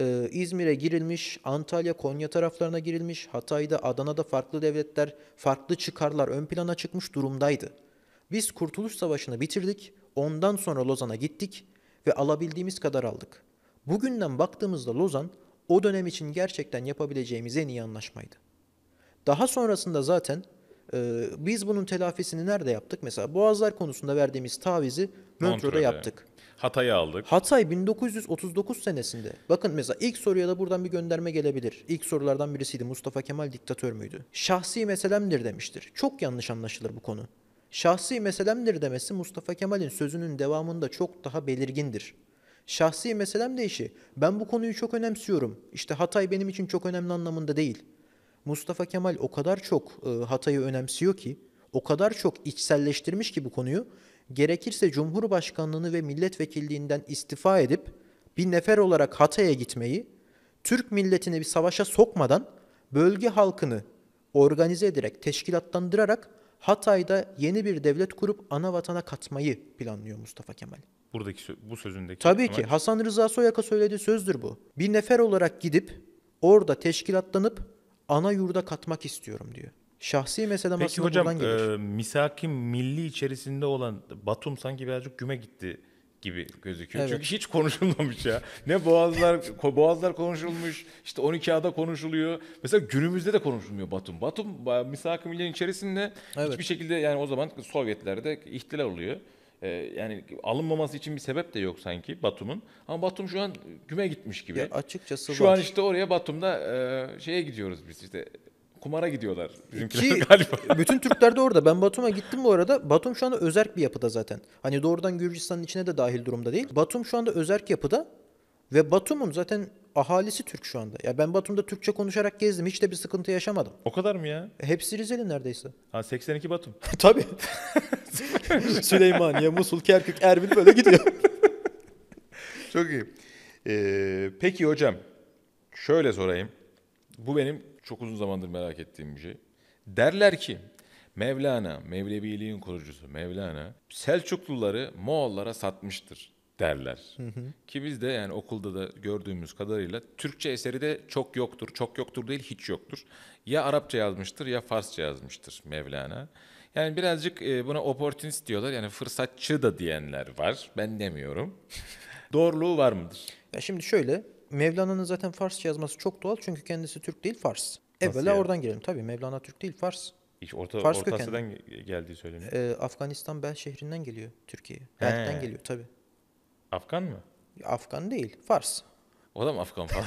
Ee, İzmir'e girilmiş, Antalya, Konya taraflarına girilmiş, Hatay'da, Adana'da farklı devletler, farklı çıkarlar ön plana çıkmış durumdaydı. Biz Kurtuluş Savaşı'nı bitirdik, ondan sonra Lozan'a gittik ve alabildiğimiz kadar aldık. Bugünden baktığımızda Lozan, o dönem için gerçekten yapabileceğimiz en iyi anlaşmaydı. Daha sonrasında zaten e, biz bunun telafisini nerede yaptık? Mesela Boğazlar konusunda verdiğimiz tavizi Montreux'da yaptık. Hatay'ı aldık. Hatay bin dokuz yüz otuz dokuz senesinde. Bakın mesela ilk soruya da buradan bir gönderme gelebilir. İlk sorulardan birisiydi. Mustafa Kemal diktatör müydü? Şahsi meselemdir demiştir. Çok yanlış anlaşılır bu konu. Şahsi meselemdir demesi Mustafa Kemal'in sözünün devamında çok daha belirgindir. Şahsi meselem deyişi, ben bu konuyu çok önemsiyorum, İşte Hatay benim için çok önemli anlamında değil. Mustafa Kemal o kadar çok Hatay'ı önemsiyor ki, o kadar çok içselleştirmiş ki bu konuyu, gerekirse Cumhurbaşkanlığını ve milletvekilliğinden istifa edip bir nefer olarak Hatay'a gitmeyi, Türk milletini bir savaşa sokmadan bölge halkını organize ederek, teşkilatlandırarak Hatay'da yeni bir devlet kurup ana vatana katmayı planlıyor Mustafa Kemal. Buradaki bu sözündeki. Tabii ki Hasan Rıza Soyak'a söylediği sözdür bu. Bir nefer olarak gidip orada teşkilatlanıp ana yurda katmak istiyorum diyor. Şahsi meselem aslında hocam, buradan gelir. Peki hocam, misak-i milli içerisinde olan Batum sanki birazcık güme gitti gibi gözüküyor. Evet. Çünkü hiç konuşulmamış ya. Ne boğazlar boğazlar konuşulmuş, işte on iki ada konuşuluyor. Mesela günümüzde de konuşulmuyor Batum. Batum misak-i milli'nin içerisinde evet. hiçbir şekilde, yani o zaman Sovyetlerde ihtilal oluyor. Ee, yani alınmaması için bir sebep de yok sanki Batum'un. Ama Batum şu an güme gitmiş gibi. Ya açıkçası şu var. An işte oraya Batum'da e, şeye gidiyoruz biz işte. Kumara gidiyorlar bizimkiler galiba. Bütün Türkler de orada. Ben Batum'a gittim bu arada. Batum şu anda özerk bir yapıda zaten. Hani doğrudan Gürcistan'ın içine de dahil durumda değil. Batum şu anda özerk yapıda ve Batum'un zaten ahalisi Türk şu anda. Ya ben Batum'da Türkçe konuşarak gezdim. Hiç de bir sıkıntı yaşamadım. O kadar mı ya? Hepsi Rizeli neredeyse. Ha seksen iki Batum. Tabii. Süleymaniye, Musul, Kerkük, Erbil böyle gidiyor. Çok iyi. Ee, peki hocam şöyle sorayım. Bu benim çok uzun zamandır merak ettiğim bir şey. Derler ki Mevlana, Mevleviliğin kurucusu Mevlana, Selçukluları Moğollara satmıştır derler. Hı hı. Ki biz de yani okulda da gördüğümüz kadarıyla Türkçe eseri de çok yoktur. Çok yoktur değil, hiç yoktur. Ya Arapça yazmıştır ya Farsça yazmıştır Mevlana. Yani birazcık buna opportunist diyorlar. Yani fırsatçı da diyenler var. Ben demiyorum. Doğruluğu var mıdır? Ya şimdi şöyle, Mevlana'nın zaten Farsça yazması çok doğal. Çünkü kendisi Türk değil, Fars. Evvela yani? Oradan gelelim. Tabii Mevlana Türk değil, Fars. İşte orta, Fars Orta Asya'dan geldiği söyleniyor. Ee, Afganistan Bel şehrinden geliyor Türkiye'ye. Belk'ten geliyor tabii. Afgan mı? Afgan değil, Fars. O da mı Afgan falan?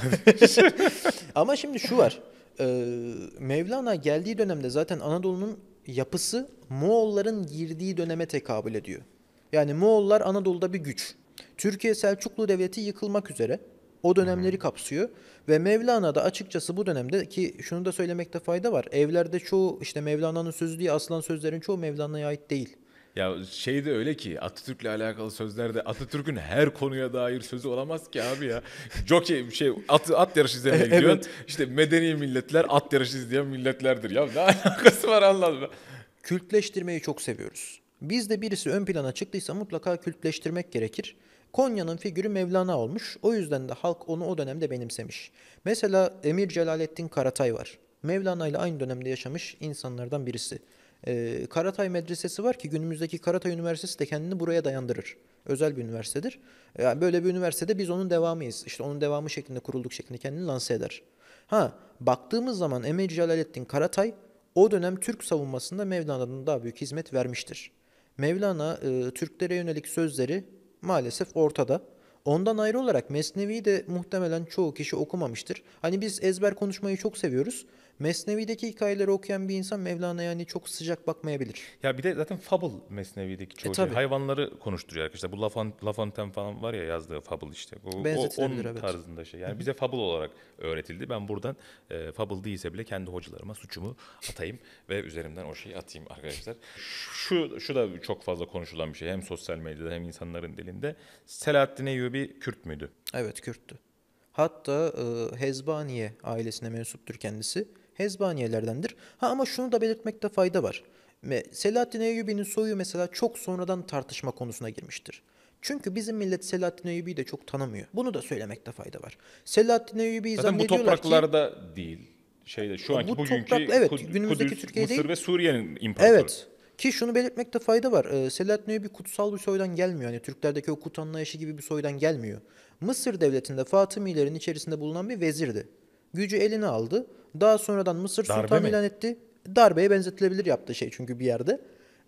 Ama şimdi şu var. Ee, Mevlana geldiği dönemde zaten Anadolu'nun yapısı Moğolların girdiği döneme tekabül ediyor. Yani Moğollar Anadolu'da bir güç. Türkiye Selçuklu Devleti yıkılmak üzere. O dönemleri hmm. kapsıyor ve Mevlana da açıkçası bu dönemde, ki şunu da söylemekte fayda var. Evlerde çoğu işte Mevlana'nın sözü diye asılan sözlerin çoğu Mevlana'ya ait değil. Ya şey de öyle ki Atatürk'le alakalı sözlerde Atatürk'ün her konuya dair sözü olamaz ki abi ya. Jockey şey at, at yarışı izlemeye gidiyor. Evet. İşte medeni milletler at yarışı izleyen milletlerdir. Ya ne alakası var Allah'ım. Kültleştirmeyi çok seviyoruz. Bizde birisi ön plana çıktıysa mutlaka kültleştirmek gerekir. Konya'nın figürü Mevlana olmuş. O yüzden de halk onu o dönemde benimsemiş. Mesela Emir Celaleddin Karatay var. Mevlana ile aynı dönemde yaşamış insanlardan birisi. Ee, Karatay Medresesi var ki günümüzdeki Karatay Üniversitesi de kendini buraya dayandırır. Özel bir üniversitedir. Yani böyle bir üniversitede biz onun devamıyız. İşte onun devamı şeklinde kurulduk şeklinde kendini lanse eder. Ha, baktığımız zaman Emir Celaleddin Karatay o dönem Türk savunmasında Mevlana'dan daha büyük hizmet vermiştir. Mevlana e, Türklere yönelik sözleri maalesef ortada. Ondan ayrı olarak Mesnevi'yi de muhtemelen çoğu kişi okumamıştır. Hani biz ezber konuşmayı çok seviyoruz. Mesnevi'deki hikayeleri okuyan bir insan Mevlana'ya yani çok sıcak bakmayabilir. Ya bir de zaten Fable Mesnevi'deki çoğu e, şey. Hayvanları konuşturuyor arkadaşlar. Bu La Fontaine falan var ya yazdığı Fable işte. O, o onun evet. tarzında şey. Yani bize Fable olarak öğretildi. Ben buradan e, Fable değilse bile kendi hocalarıma suçumu atayım ve üzerimden o şeyi atayım arkadaşlar. Şu, şu da çok fazla konuşulan bir şey. Hem sosyal medyada hem insanların dilinde. Selahattin Eyyubi Kürt müydü? Evet, Kürttü. Hatta e, Hezbaniye ailesine mensuptur kendisi. Hezbaniyelerdendir. Ha, ama şunu da belirtmekte fayda var. Selahattin Eyyubi'nin soyu mesela çok sonradan tartışma konusuna girmiştir. Çünkü bizim millet Selahattin Eyyubi'yi de çok tanımıyor. Bunu da söylemekte fayda var. Selahattin Eyyubi'yi zannediyorlar ki... Zaten bu topraklarda değil. Şeyde, şu anki bu bugünkü toprak, evet, Kud- günümüzdeki Kudüs, Türkiye Mısır değil. Ve Suriye'nin imparatoru. Evet. Ki şunu belirtmekte fayda var. Ee, Selahattin Eyyubi kutsal bir soydan gelmiyor. Yani Türklerdeki o kut anlayışı gibi bir soydan gelmiyor. Mısır devletinde Fatımilerin içerisinde bulunan bir vezirdi. Gücü eline aldı. Daha sonradan Mısır Sultanı ilan etti. Darbeye benzetilebilir yaptığı şey çünkü bir yerde.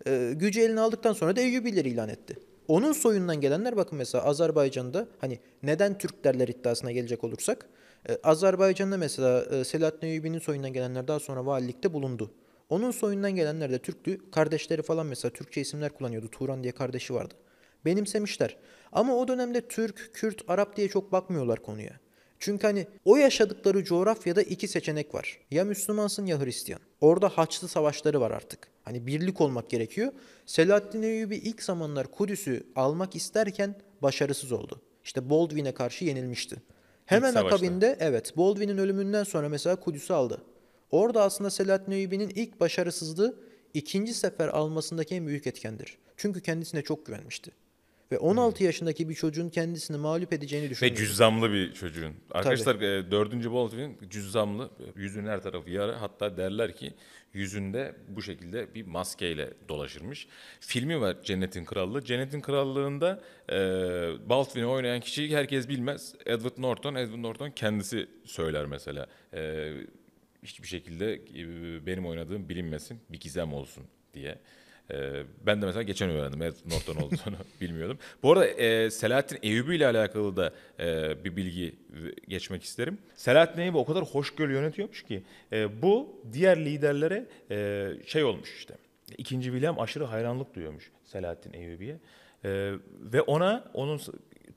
Ee, gücü eline aldıktan sonra da Eyyubileri ilan etti. Onun soyundan gelenler bakın mesela Azerbaycan'da hani neden Türk derler iddiasına gelecek olursak. E, Azerbaycan'da mesela e, Selahattin Eyyubi'nin soyundan gelenler daha sonra valilikte bulundu. Onun soyundan gelenler de Türktü. Kardeşleri falan mesela Türkçe isimler kullanıyordu. Turan diye kardeşi vardı. Benimsemişler. Ama o dönemde Türk, Kürt, Arap diye çok bakmıyorlar konuya. Çünkü hani o yaşadıkları coğrafyada iki seçenek var. Ya Müslümansın ya Hristiyan. Orada Haçlı savaşları var artık. Hani birlik olmak gerekiyor. Selahattin Eyyubi ilk zamanlar Kudüs'ü almak isterken başarısız oldu. İşte Baldwin'e karşı yenilmişti. Hemen akabinde evet Baldwin'in ölümünden sonra mesela Kudüs'ü aldı. Orada aslında Selahattin Eyyubi'nin ilk başarısızlığı ikinci sefer almasındaki en büyük etkendir. Çünkü kendisine çok güvenmişti. Ve on altı hmm. yaşındaki bir çocuğun kendisini mağlup edeceğini düşünüyorum. Ve cüzzamlı bir çocuğun. Arkadaşlar e, dördüncü Baldwin cüzzamlı, yüzünün her tarafı yara. Hatta derler ki yüzünde bu şekilde bir maskeyle dolaşırmış. Filmi var Cennetin Krallığı. Cennetin Krallığı'nda e, Baldwin'i oynayan kişiyi herkes bilmez. Edward Norton, Edward Norton kendisi söyler mesela. E, hiçbir şekilde benim oynadığım bilinmesin, bir gizem olsun diye. Ben de mesela geçen öğrendim. Evet, Norton olduğunu bilmiyordum. Bu arada e, Selahattin Eyyubi ile alakalı da e, bir bilgi geçmek isterim. Selahattin Eyyubi o kadar hoşgörü yönetiyormuş ki e, bu diğer liderlere e, şey olmuş işte. İkinci William aşırı hayranlık duyuyormuş Selahattin Eyyubi'ye. E, ve ona, onun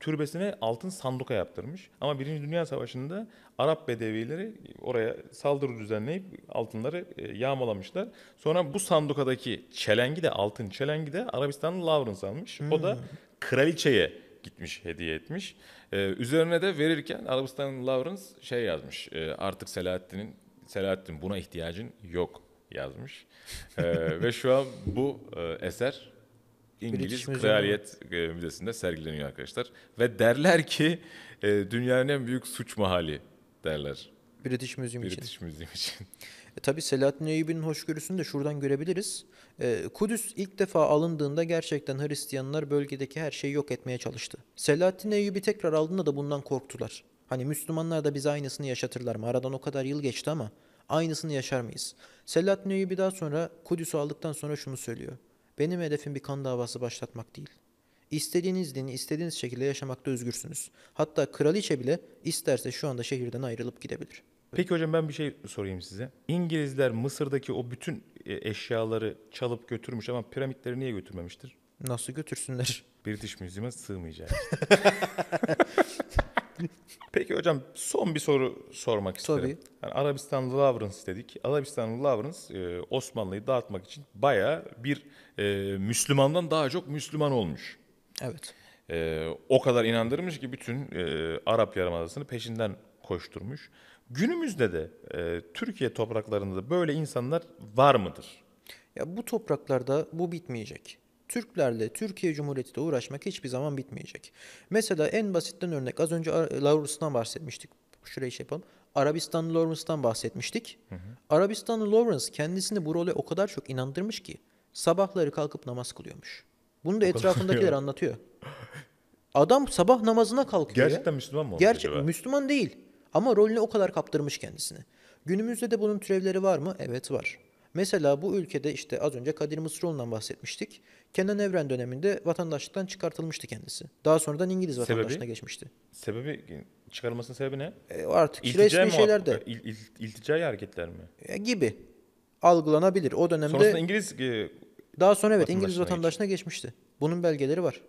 türbesine altın sanduka yaptırmış. Ama Birinci Dünya Savaşı'nda Arap bedevileri oraya saldırı düzenleyip altınları yağmalamışlar. Sonra bu sandukadaki çelengi de altın çelengi de Arabistanlı Lawrence almış. Hmm. O da kraliçeye gitmiş, hediye etmiş. Ee, üzerine de verirken Arabistanlı Lawrence şey yazmış. E, artık Selahattin'in Selahattin buna ihtiyacın yok yazmış. ee, ve şu an bu e, eser İngiliz Kraliyet Müzesi'nde sergileniyor arkadaşlar. Ve derler ki e, dünyanın en büyük suç mahalli derler. British Museum için. British Museum için. E, tabii Selahattin Eyyubi'nin hoşgörüsünü de şuradan görebiliriz. E, Kudüs ilk defa alındığında gerçekten Hristiyanlar bölgedeki her şeyi yok etmeye çalıştı. Selahattin Eyyubi tekrar aldığında da bundan korktular. Hani Müslümanlar da bize aynısını yaşatırlar mı? Aradan o kadar yıl geçti ama aynısını yaşar mıyız? Selahattin Eyyubi daha sonra Kudüs'ü aldıktan sonra şunu söylüyor. Benim hedefim bir kan davası başlatmak değil. İstediğiniz dini istediğiniz şekilde yaşamakta özgürsünüz. Hatta kraliçe bile isterse şu anda şehirden ayrılıp gidebilir. Peki hocam ben bir şey sorayım size. İngilizler Mısır'daki o bütün eşyaları çalıp götürmüş ama piramitleri niye götürmemiştir? Nasıl götürsünler? British Museum'a sığmayacak. Peki hocam son bir soru sormak isterim. Tabii. Yani Arabistanlı Lawrence dedik. Arabistanlı Lawrence Osmanlı'yı dağıtmak için bayağı bir e, Müslümandan daha çok Müslüman olmuş. Evet. E, o kadar inandırmış ki bütün e, Arap Yarımadası'nı peşinden koşturmuş. Günümüzde de e, Türkiye topraklarında da böyle insanlar var mıdır? Ya bu topraklarda bu bitmeyecek. Türklerle Türkiye Cumhuriyeti'yle uğraşmak hiçbir zaman bitmeyecek. Mesela en basitten örnek az önce Lawrence'dan bahsetmiştik. Şurayı şey yapalım. Arabistanlı Lawrence'dan bahsetmiştik. Hı hı. Arabistanlı Lawrence kendisini bu role o kadar çok inandırmış ki sabahları kalkıp namaz kılıyormuş. Bunu da o etrafındakiler anlatıyor. Adam sabah namazına kalkıyor. Gerçekten ya. Müslüman mı oldu? Gerçek acaba? Müslüman değil ama rolüne o kadar kaptırmış kendisini. Günümüzde de bunun türevleri var mı? Evet var. Mesela bu ülkede işte az önce Kadir Mısırlıoğlu'ndan bahsetmiştik. Kenan Evren döneminde vatandaşlıktan çıkartılmıştı kendisi. Daha sonradan İngiliz vatandaşlığına sebebi, geçmişti. Sebebi, çıkarılmasının sebebi ne? E artık resmi şeylerde. İl, il, ilticai hareketler mi? E gibi. Algılanabilir. O dönemde. Sonrasında İngiliz e, daha sonra evet İngiliz vatandaşlığına geç. geçmişti. Bunun belgeleri var.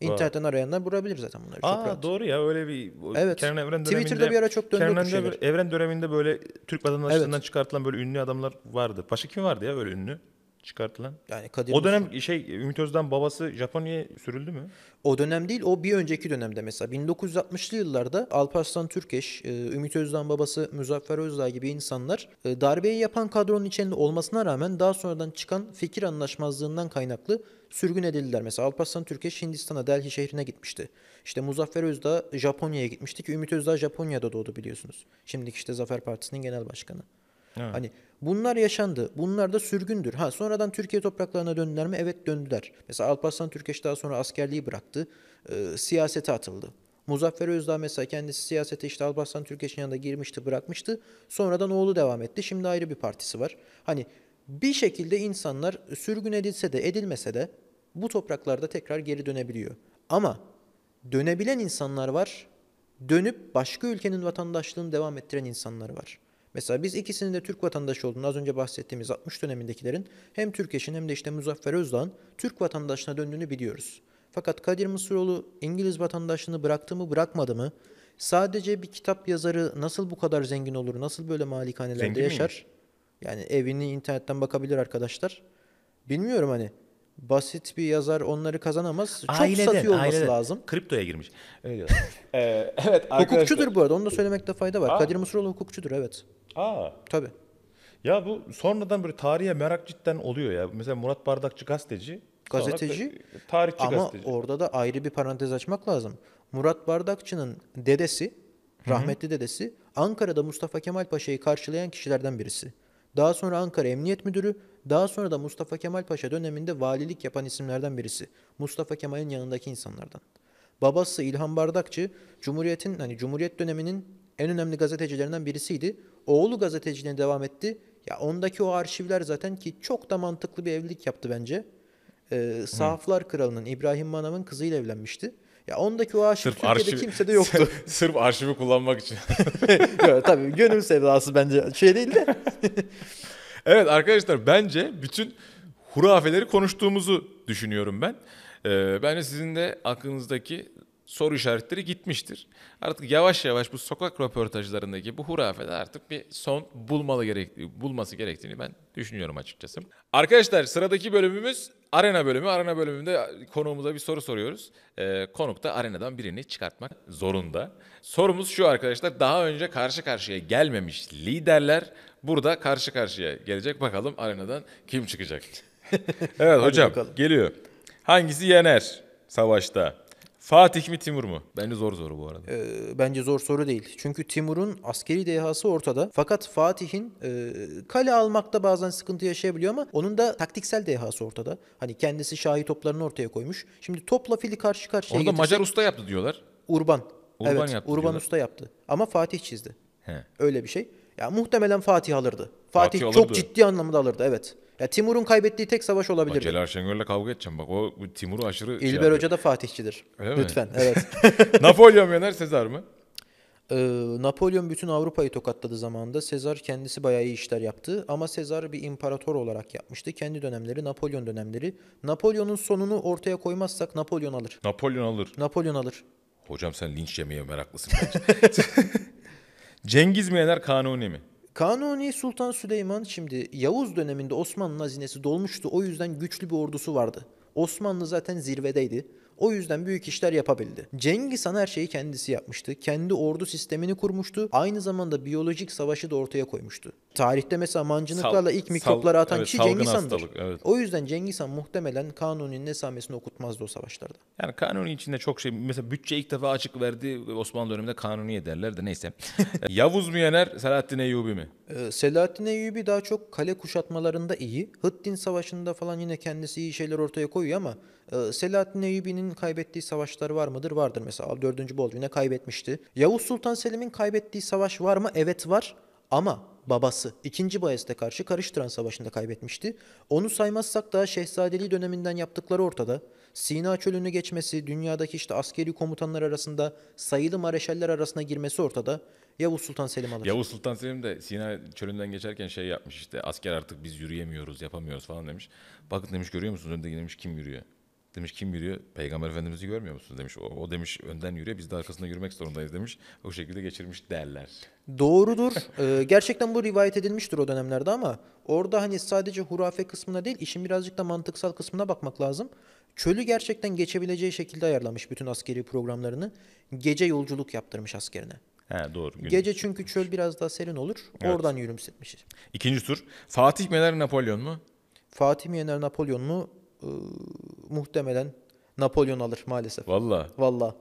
İnternetten arayanlar bulabilir zaten bunları. Aa, çok rahat. Doğru ya öyle bir evet. Kenan Evren döneminde. Twitter'da bir ara çok döndürdü şeyler. Evren döneminde böyle Türk vatandaşlığından evet. çıkartılan böyle ünlü adamlar vardı. Başka kim vardı ya öyle ünlü çıkartılan? Yani Kadir o dönem Mısır. şey Ümit Özdağ'ın babası Japonya'ya sürüldü mü? O dönem değil o bir önceki dönemde mesela bin dokuz yüz altmışlı yıllarda Alparslan Türkeş, Ümit Özdağ'ın babası Muzaffer Özdağ gibi insanlar darbeyi yapan kadronun içinde olmasına rağmen daha sonradan çıkan fikir anlaşmazlığından kaynaklı sürgün edildiler. Mesela Alparslan Türkeş Hindistan'a Delhi şehrine gitmişti. İşte Muzaffer Özdağ Japonya'ya gitmişti ki Ümit Özdağ Japonya'da doğdu biliyorsunuz. Şimdiki işte Zafer Partisi'nin genel başkanı. Evet. Hani bunlar yaşandı. Bunlar da sürgündür. Ha sonradan Türkiye topraklarına döndüler mi? Evet döndüler. Mesela Alparslan Türkeş daha sonra askerliği bıraktı. E, siyasete atıldı. Muzaffer Özdağ mesela kendisi siyasete işte Alparslan Türkeş'in yanında girmişti, bırakmıştı. Sonradan oğlu devam etti. Şimdi ayrı bir partisi var. Hani bir şekilde insanlar sürgün edilse de edilmese de bu topraklarda tekrar geri dönebiliyor. Ama dönebilen insanlar var. Dönüp başka ülkenin vatandaşlığını devam ettiren insanlar var. Mesela biz ikisinin de Türk vatandaşı olduğunu az önce bahsettiğimiz altmış dönemindekilerin hem Türkeş'in hem de işte Muzaffer Özdağ'ın Türk vatandaşına döndüğünü biliyoruz. Fakat Kadir Mısırlıoğlu İngiliz vatandaşlığını bıraktı mı bırakmadı mı? Sadece bir kitap yazarı nasıl bu kadar zengin olur? Nasıl böyle malikanelerde zengin yaşar? Miymiş? Yani evini internetten bakabilir arkadaşlar. Bilmiyorum hani. Basit bir yazar onları kazanamaz. Aileden, çok satıyor olması aileden. lazım. Kriptoya girmiş. Öyle ee, evet, hukukçudur bu arada. Onu da söylemekte fayda var. Aa. Kadir Mısırlıoğlu hukukçudur evet. Aa. Tabii. Ya bu sonradan böyle tarihe merak cidden oluyor ya. Mesela Murat Bardakçı gazeteci. Gazeteci. Tarihçi ama gazeteci. Ama orada da ayrı bir parantez açmak lazım. Murat Bardakçı'nın dedesi, rahmetli Hı-hı. dedesi Ankara'da Mustafa Kemal Paşa'yı karşılayan kişilerden birisi. Daha sonra Ankara Emniyet Müdürü, daha sonra da Mustafa Kemal Paşa döneminde valilik yapan isimlerden birisi. Mustafa Kemal'in yanındaki insanlardan. Babası İlhan Bardakçı, Cumhuriyet'in hani Cumhuriyet döneminin en önemli gazetecilerinden birisiydi. Oğlu gazeteciliğine devam etti. Ya ondaki o arşivler zaten ki çok da mantıklı bir evlilik yaptı bence. Ee, Sahaflar Kralı'nın İbrahim Manav'ın kızıyla evlenmişti. Ya ondaki o arşiv Türkiye'de arşivi, kimse de yoktu. Sırf arşivi kullanmak için. Yo, tabii gönül sevdası bence şey değil de. Evet arkadaşlar bence bütün hurafeleri konuştuğumuzu düşünüyorum ben. Ee, bence sizin de aklınızdaki soru işaretleri gitmiştir. Artık yavaş yavaş bu sokak röportajlarındaki bu hurafeler artık bir son bulmalı gerek, bulması gerektiğini ben düşünüyorum açıkçası. Arkadaşlar sıradaki bölümümüz Arena bölümü. Arena bölümünde konuğumuza bir soru soruyoruz. Ee, konuk da arenadan birini çıkartmak zorunda. Sorumuz şu arkadaşlar. Daha önce karşı karşıya gelmemiş liderler burada karşı karşıya gelecek. Bakalım arenadan kim çıkacak? Evet hocam, bakalım. Geliyor. Hangisi yener savaşta? Fatih mi, Timur mu? Bence zor soru bu arada. Ee, bence zor soru değil. Çünkü Timur'un askeri dehası ortada. Fakat Fatih'in e, kale almakta bazen sıkıntı yaşayabiliyor ama onun da taktiksel dehası ortada. Hani kendisi şahi toplarını ortaya koymuş. Şimdi topla fili karşı karşıya getirsek... Orada Macar Usta yaptı diyorlar. Urban. Urban evet, yaptı Urban diyorlar. Usta yaptı. Ama Fatih çizdi. He. Öyle bir şey. Ya muhtemelen Fatih alırdı. Fatih, Fatih çok ciddi anlamda alırdı, evet. Ya Timur'un kaybettiği tek savaş olabilir. Celal Şengör'le kavga edeceğim bak, o Timur'u aşırı... İlber şey Hoca da Fatihçidir. Öyle lütfen mi? Evet. Napolyon mu yener, Sezar mı? Ee, Napolyon bütün Avrupa'yı tokatladığı zamanında, Sezar kendisi bayağı iyi işler yaptı. Ama Sezar bir imparator olarak yapmıştı. Kendi dönemleri, Napolyon dönemleri. Napolyon'un sonunu ortaya koymazsak Napolyon alır. Napolyon alır. Napolyon alır. Hocam sen linç yemeye meraklısın. Cengiz mi yener, Kanuni mi? Kanuni Sultan Süleyman, şimdi Yavuz döneminde Osmanlı hazinesi dolmuştu. O yüzden güçlü bir ordusu vardı. Osmanlı zaten zirvedeydi. O yüzden büyük işler yapabildi. Cengiz Han her şeyi kendisi yapmıştı. Kendi ordu sistemini kurmuştu. Aynı zamanda biyolojik savaşı da ortaya koymuştu. Tarihte mesela mancınıklarla sal, ilk mikropları sal, atan evet, kişi Cengiz Han'dır. Evet. O yüzden Cengiz Han muhtemelen Kanuni'nin esamesini okutmazdı o savaşlarda. Yani Kanuni içinde çok şey, mesela bütçe ilk defa açık verdi Osmanlı döneminde, Kanuni'ye derler de neyse. Yavuz mu yener, Selahattin Eyyubi mi? Ee, Selahattin Eyyubi daha çok kale kuşatmalarında iyi. Hıddin Savaşı'nda falan yine kendisi iyi şeyler ortaya koyuyor ama e, Selahattin Eyyubi'nin kaybettiği savaşlar var mıdır? Vardır mesela. dördüncü Baldwin'e kaybetmişti. Yavuz Sultan Selim'in kaybettiği savaş var mı? Evet var ama babası ikinci Bayezid'e karşı Karıştıran Savaşı'nda kaybetmişti. Onu saymazsak daha Şehzadeliği döneminden yaptıkları ortada. Sina Çölü'nü geçmesi, dünyadaki işte askeri komutanlar arasında sayılı mareşaller arasına girmesi ortada. Yavuz Sultan Selim alır. Yavuz Sultan Selim de Sina Çölü'nden geçerken şey yapmış işte, asker artık biz yürüyemiyoruz, yapamıyoruz falan demiş. Bakın demiş, görüyor musunuz? Önde demiş kim yürüyor? Demiş kim yürüyor? Peygamber Efendimiz'i görmüyor musunuz? Demiş. O, o demiş önden yürüyor. Biz de arkasında yürümek zorundayız demiş. O şekilde geçirmiş derler. Doğrudur. ee, gerçekten bu rivayet edilmiştir o dönemlerde ama orada hani sadece hurafe kısmına değil, işin birazcık da mantıksal kısmına bakmak lazım. Çölü gerçekten geçebileceği şekilde ayarlamış bütün askeri programlarını. Gece yolculuk yaptırmış askerine. He, doğru. Gündüz. Gece çünkü çöl biraz daha serin olur. Evet. Oradan yürümüştür. İkinci tur. Fatih mi yener, Napolyon mu? Fatih mi yener, Napolyon mu? Ee, muhtemelen Napolyon alır maalesef. Valla. Valla.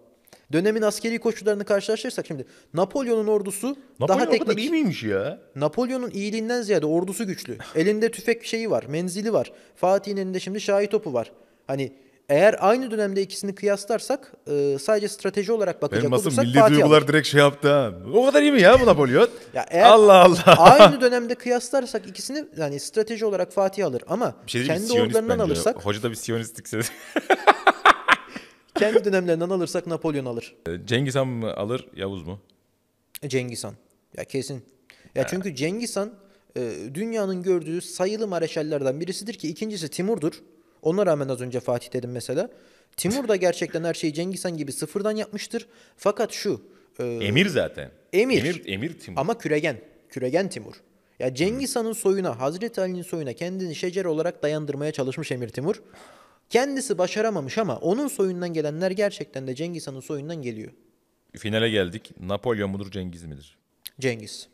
Dönemin askeri koşullarını karşılaştırırsak şimdi Napolyon'un ordusu Napolyon daha teknik. Napolyon'un iyi miymiş ya? Napolyon'un iyiliğinden ziyade ordusu güçlü. Elinde tüfek şeyi var, menzili var. Fatih'in elinde şimdi şahi topu var. Hani eğer aynı dönemde ikisini kıyaslarsak e, sadece strateji olarak bakacak benim olursak Fatih alır. Benim milli duygular direkt şey yaptı ha. O kadar iyi mi ya bu Napolyon? Ya eğer Allah Allah. Aynı dönemde kıyaslarsak ikisini yani strateji olarak Fatih alır ama şey kendi ordularından alırsak. Hoca da bir Siyonistlik sesi. Kendi dönemlerinden alırsak Napolyon alır. Cengiz Han mı alır, Yavuz mu? Cengiz Han. Ya kesin. Ya ha. Çünkü Cengiz Han e, dünyanın gördüğü sayılı mareşallerden birisidir ki ikincisi Timur'dur. Ona rağmen az önce Fatih dedim mesela. Timur da gerçekten her şeyi Cengiz Han gibi sıfırdan yapmıştır. Fakat şu... E, emir zaten. Emir. Emir. Emir Timur. Ama küregen. Küregen Timur. Ya Cengiz Han'ın soyuna, Hazreti Ali'nin soyuna kendini şecer olarak dayandırmaya çalışmış Emir Timur. Kendisi başaramamış ama onun soyundan gelenler gerçekten de Cengiz Han'ın soyundan geliyor. Finale geldik. Napolyon mudur, Cengiz midir? Cengiz.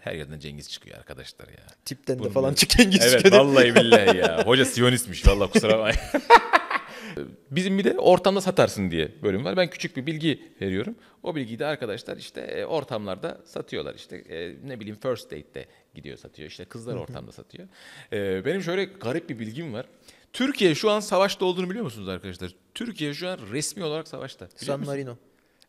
Her yerden Cengiz çıkıyor arkadaşlar ya. Tipten bunun de falan çık Cengiz evet, çıkıyor. Evet vallahi billahi ya. Hoca Siyonistmiş vallahi kusura bakmayın. Bizim bir de ortamda satarsın diye bölüm var. Ben küçük bir bilgi veriyorum. O bilgiyi de arkadaşlar işte ortamlarda satıyorlar. İşte ne bileyim first date'de gidiyor satıyor. İşte kızlar ortamda satıyor. Benim şöyle garip bir bilgim var. Türkiye şu an savaşta olduğunu biliyor musunuz arkadaşlar? Türkiye şu an resmi olarak savaşta. San Marino.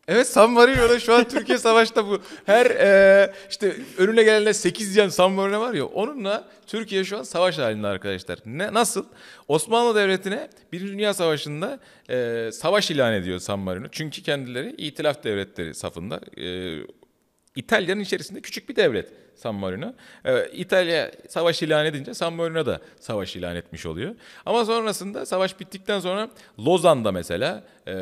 Evet, San Marino'da şu an Türkiye savaşta bu. Her e, işte önüne gelenle sekiz yan San Marino var ya, onunla Türkiye şu an savaş halinde arkadaşlar. Ne, nasıl? Osmanlı Devleti'ne Birinci Dünya Savaşı'nda e, savaş ilan ediyor San Marino. Çünkü kendileri İtilaf Devletleri safında. E, İtalya'nın içerisinde küçük bir devlet San Marino. Ee, İtalya savaş ilan edince San Marino da savaş ilan etmiş oluyor. Ama sonrasında savaş bittikten sonra Lozan'da mesela e,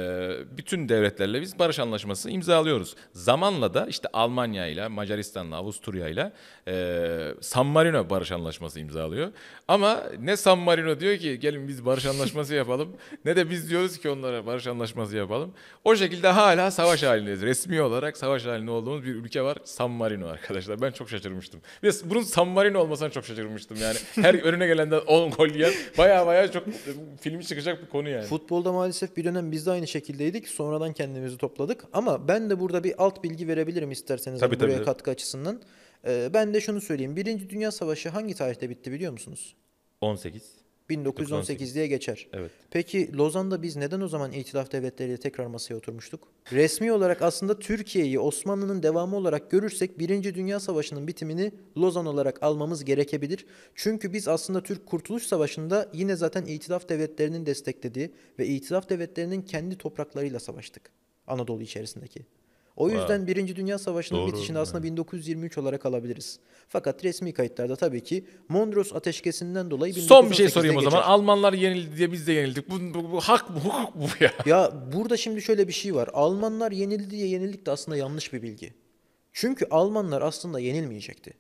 bütün devletlerle biz barış anlaşması imzalıyoruz. Zamanla da işte Almanya ile, Macaristan'la, Avusturya ile San Marino barış anlaşması imzalıyor. Ama ne San Marino diyor ki gelin biz barış anlaşması yapalım ne de biz diyoruz ki onlara barış anlaşması yapalım. O şekilde hala savaş halindeyiz. Resmi olarak savaş halinde olduğumuz bir ülke var? San Marino arkadaşlar. Ben çok şaşırmıştım. Bir de bunun San Marino olmasına çok şaşırmıştım yani. Her önüne gelenden on gol yiyen baya baya çok filmi çıkacak bir konu yani. Futbolda maalesef bir dönem biz de aynı şekildeydik. Sonradan kendimizi topladık. Ama ben de burada bir alt bilgi verebilirim isterseniz. Tabii, buraya tabii. Katkı açısından. Ee, ben de şunu söyleyeyim. Birinci Dünya Savaşı hangi tarihte bitti biliyor musunuz? on sekiz. bin dokuz yüz on sekiz diye geçer. Evet. Peki Lozan'da biz neden o zaman İtilaf Devletleri'yle tekrar masaya oturmuştuk? Resmi olarak aslında Türkiye'yi Osmanlı'nın devamı olarak görürsek Birinci Dünya Savaşı'nın bitimini Lozan olarak almamız gerekebilir. Çünkü biz aslında Türk Kurtuluş Savaşı'nda yine zaten İtilaf Devletleri'nin desteklediği ve İtilaf Devletleri'nin kendi topraklarıyla savaştık Anadolu içerisindeki. O yüzden wow. Birinci Dünya Savaşı'nın Doğru, bitişini aslında bin dokuz yüz yirmi üç olarak alabiliriz. Fakat resmi kayıtlarda tabii ki Mondros Ateşkesi'nden dolayı bin dokuz yüz on sekizde geçer. Son bir şey sorayım o zaman. Almanlar yenildi diye biz de yenildik. Bu, bu, bu hak mı, hukuk mu ya? Ya burada şimdi şöyle bir şey var. Almanlar yenildi diye yenildik de aslında yanlış bir bilgi. Çünkü Almanlar aslında yenilmeyecekti.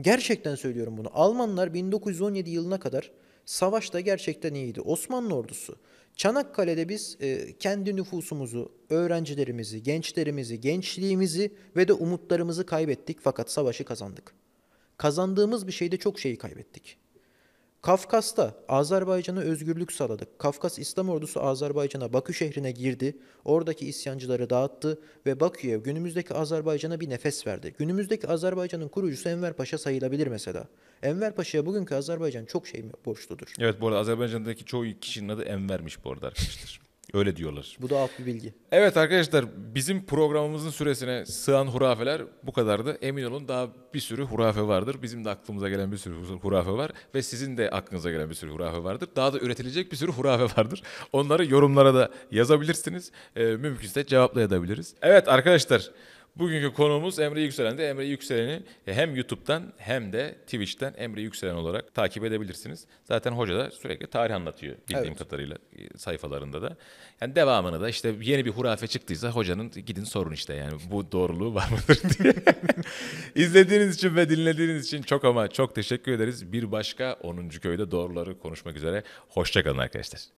Gerçekten söylüyorum bunu. Almanlar bin dokuz yüz on yedi yılına kadar savaşta gerçekten iyiydi. Osmanlı ordusu. Çanakkale'de biz e, kendi nüfusumuzu, öğrencilerimizi, gençlerimizi, gençliğimizi ve de umutlarımızı kaybettik fakat savaşı kazandık. Kazandığımız bir şeyde çok şeyi kaybettik. Kafkas'ta Azerbaycan'a özgürlük sağladık. Kafkas İslam Ordusu Azerbaycan'a Bakü şehrine girdi. Oradaki isyancıları dağıttı ve Bakü'ye, günümüzdeki Azerbaycan'a bir nefes verdi. Günümüzdeki Azerbaycan'ın kurucusu Enver Paşa sayılabilir mesela. Enver Paşa'ya bugünkü Azerbaycan çok şey borçludur. Evet, bu arada Azerbaycan'daki çoğu kişinin adı Enver'miş bu arada arkadaşlar. Öyle diyorlar. Bu da alt bir bilgi. Evet arkadaşlar, bizim programımızın süresine sığan hurafeler bu kadardı. Emin olun daha bir sürü hurafe vardır. Bizim de aklımıza gelen bir sürü hurafe var. Ve sizin de aklınıza gelen bir sürü hurafe vardır. Daha da üretilecek bir sürü hurafe vardır. Onları yorumlara da yazabilirsiniz. E, mümkünse cevaplayabiliriz. Evet arkadaşlar, bugünkü konuğumuz Emre Yükselen'di. Emre Yükselen'i hem YouTube'dan hem de Twitch'ten Emre Yükselen olarak takip edebilirsiniz. Zaten hoca da sürekli tarih anlatıyor bildiğim evet. kadarıyla sayfalarında da. Yani devamını da işte yeni bir hurafe çıktıysa hocanın gidin sorun işte yani bu doğruluğu var mıdır diye. İzlediğiniz için ve dinlediğiniz için çok ama çok teşekkür ederiz. Bir başka onuncu köyde doğruları konuşmak üzere. Hoşça kalın arkadaşlar.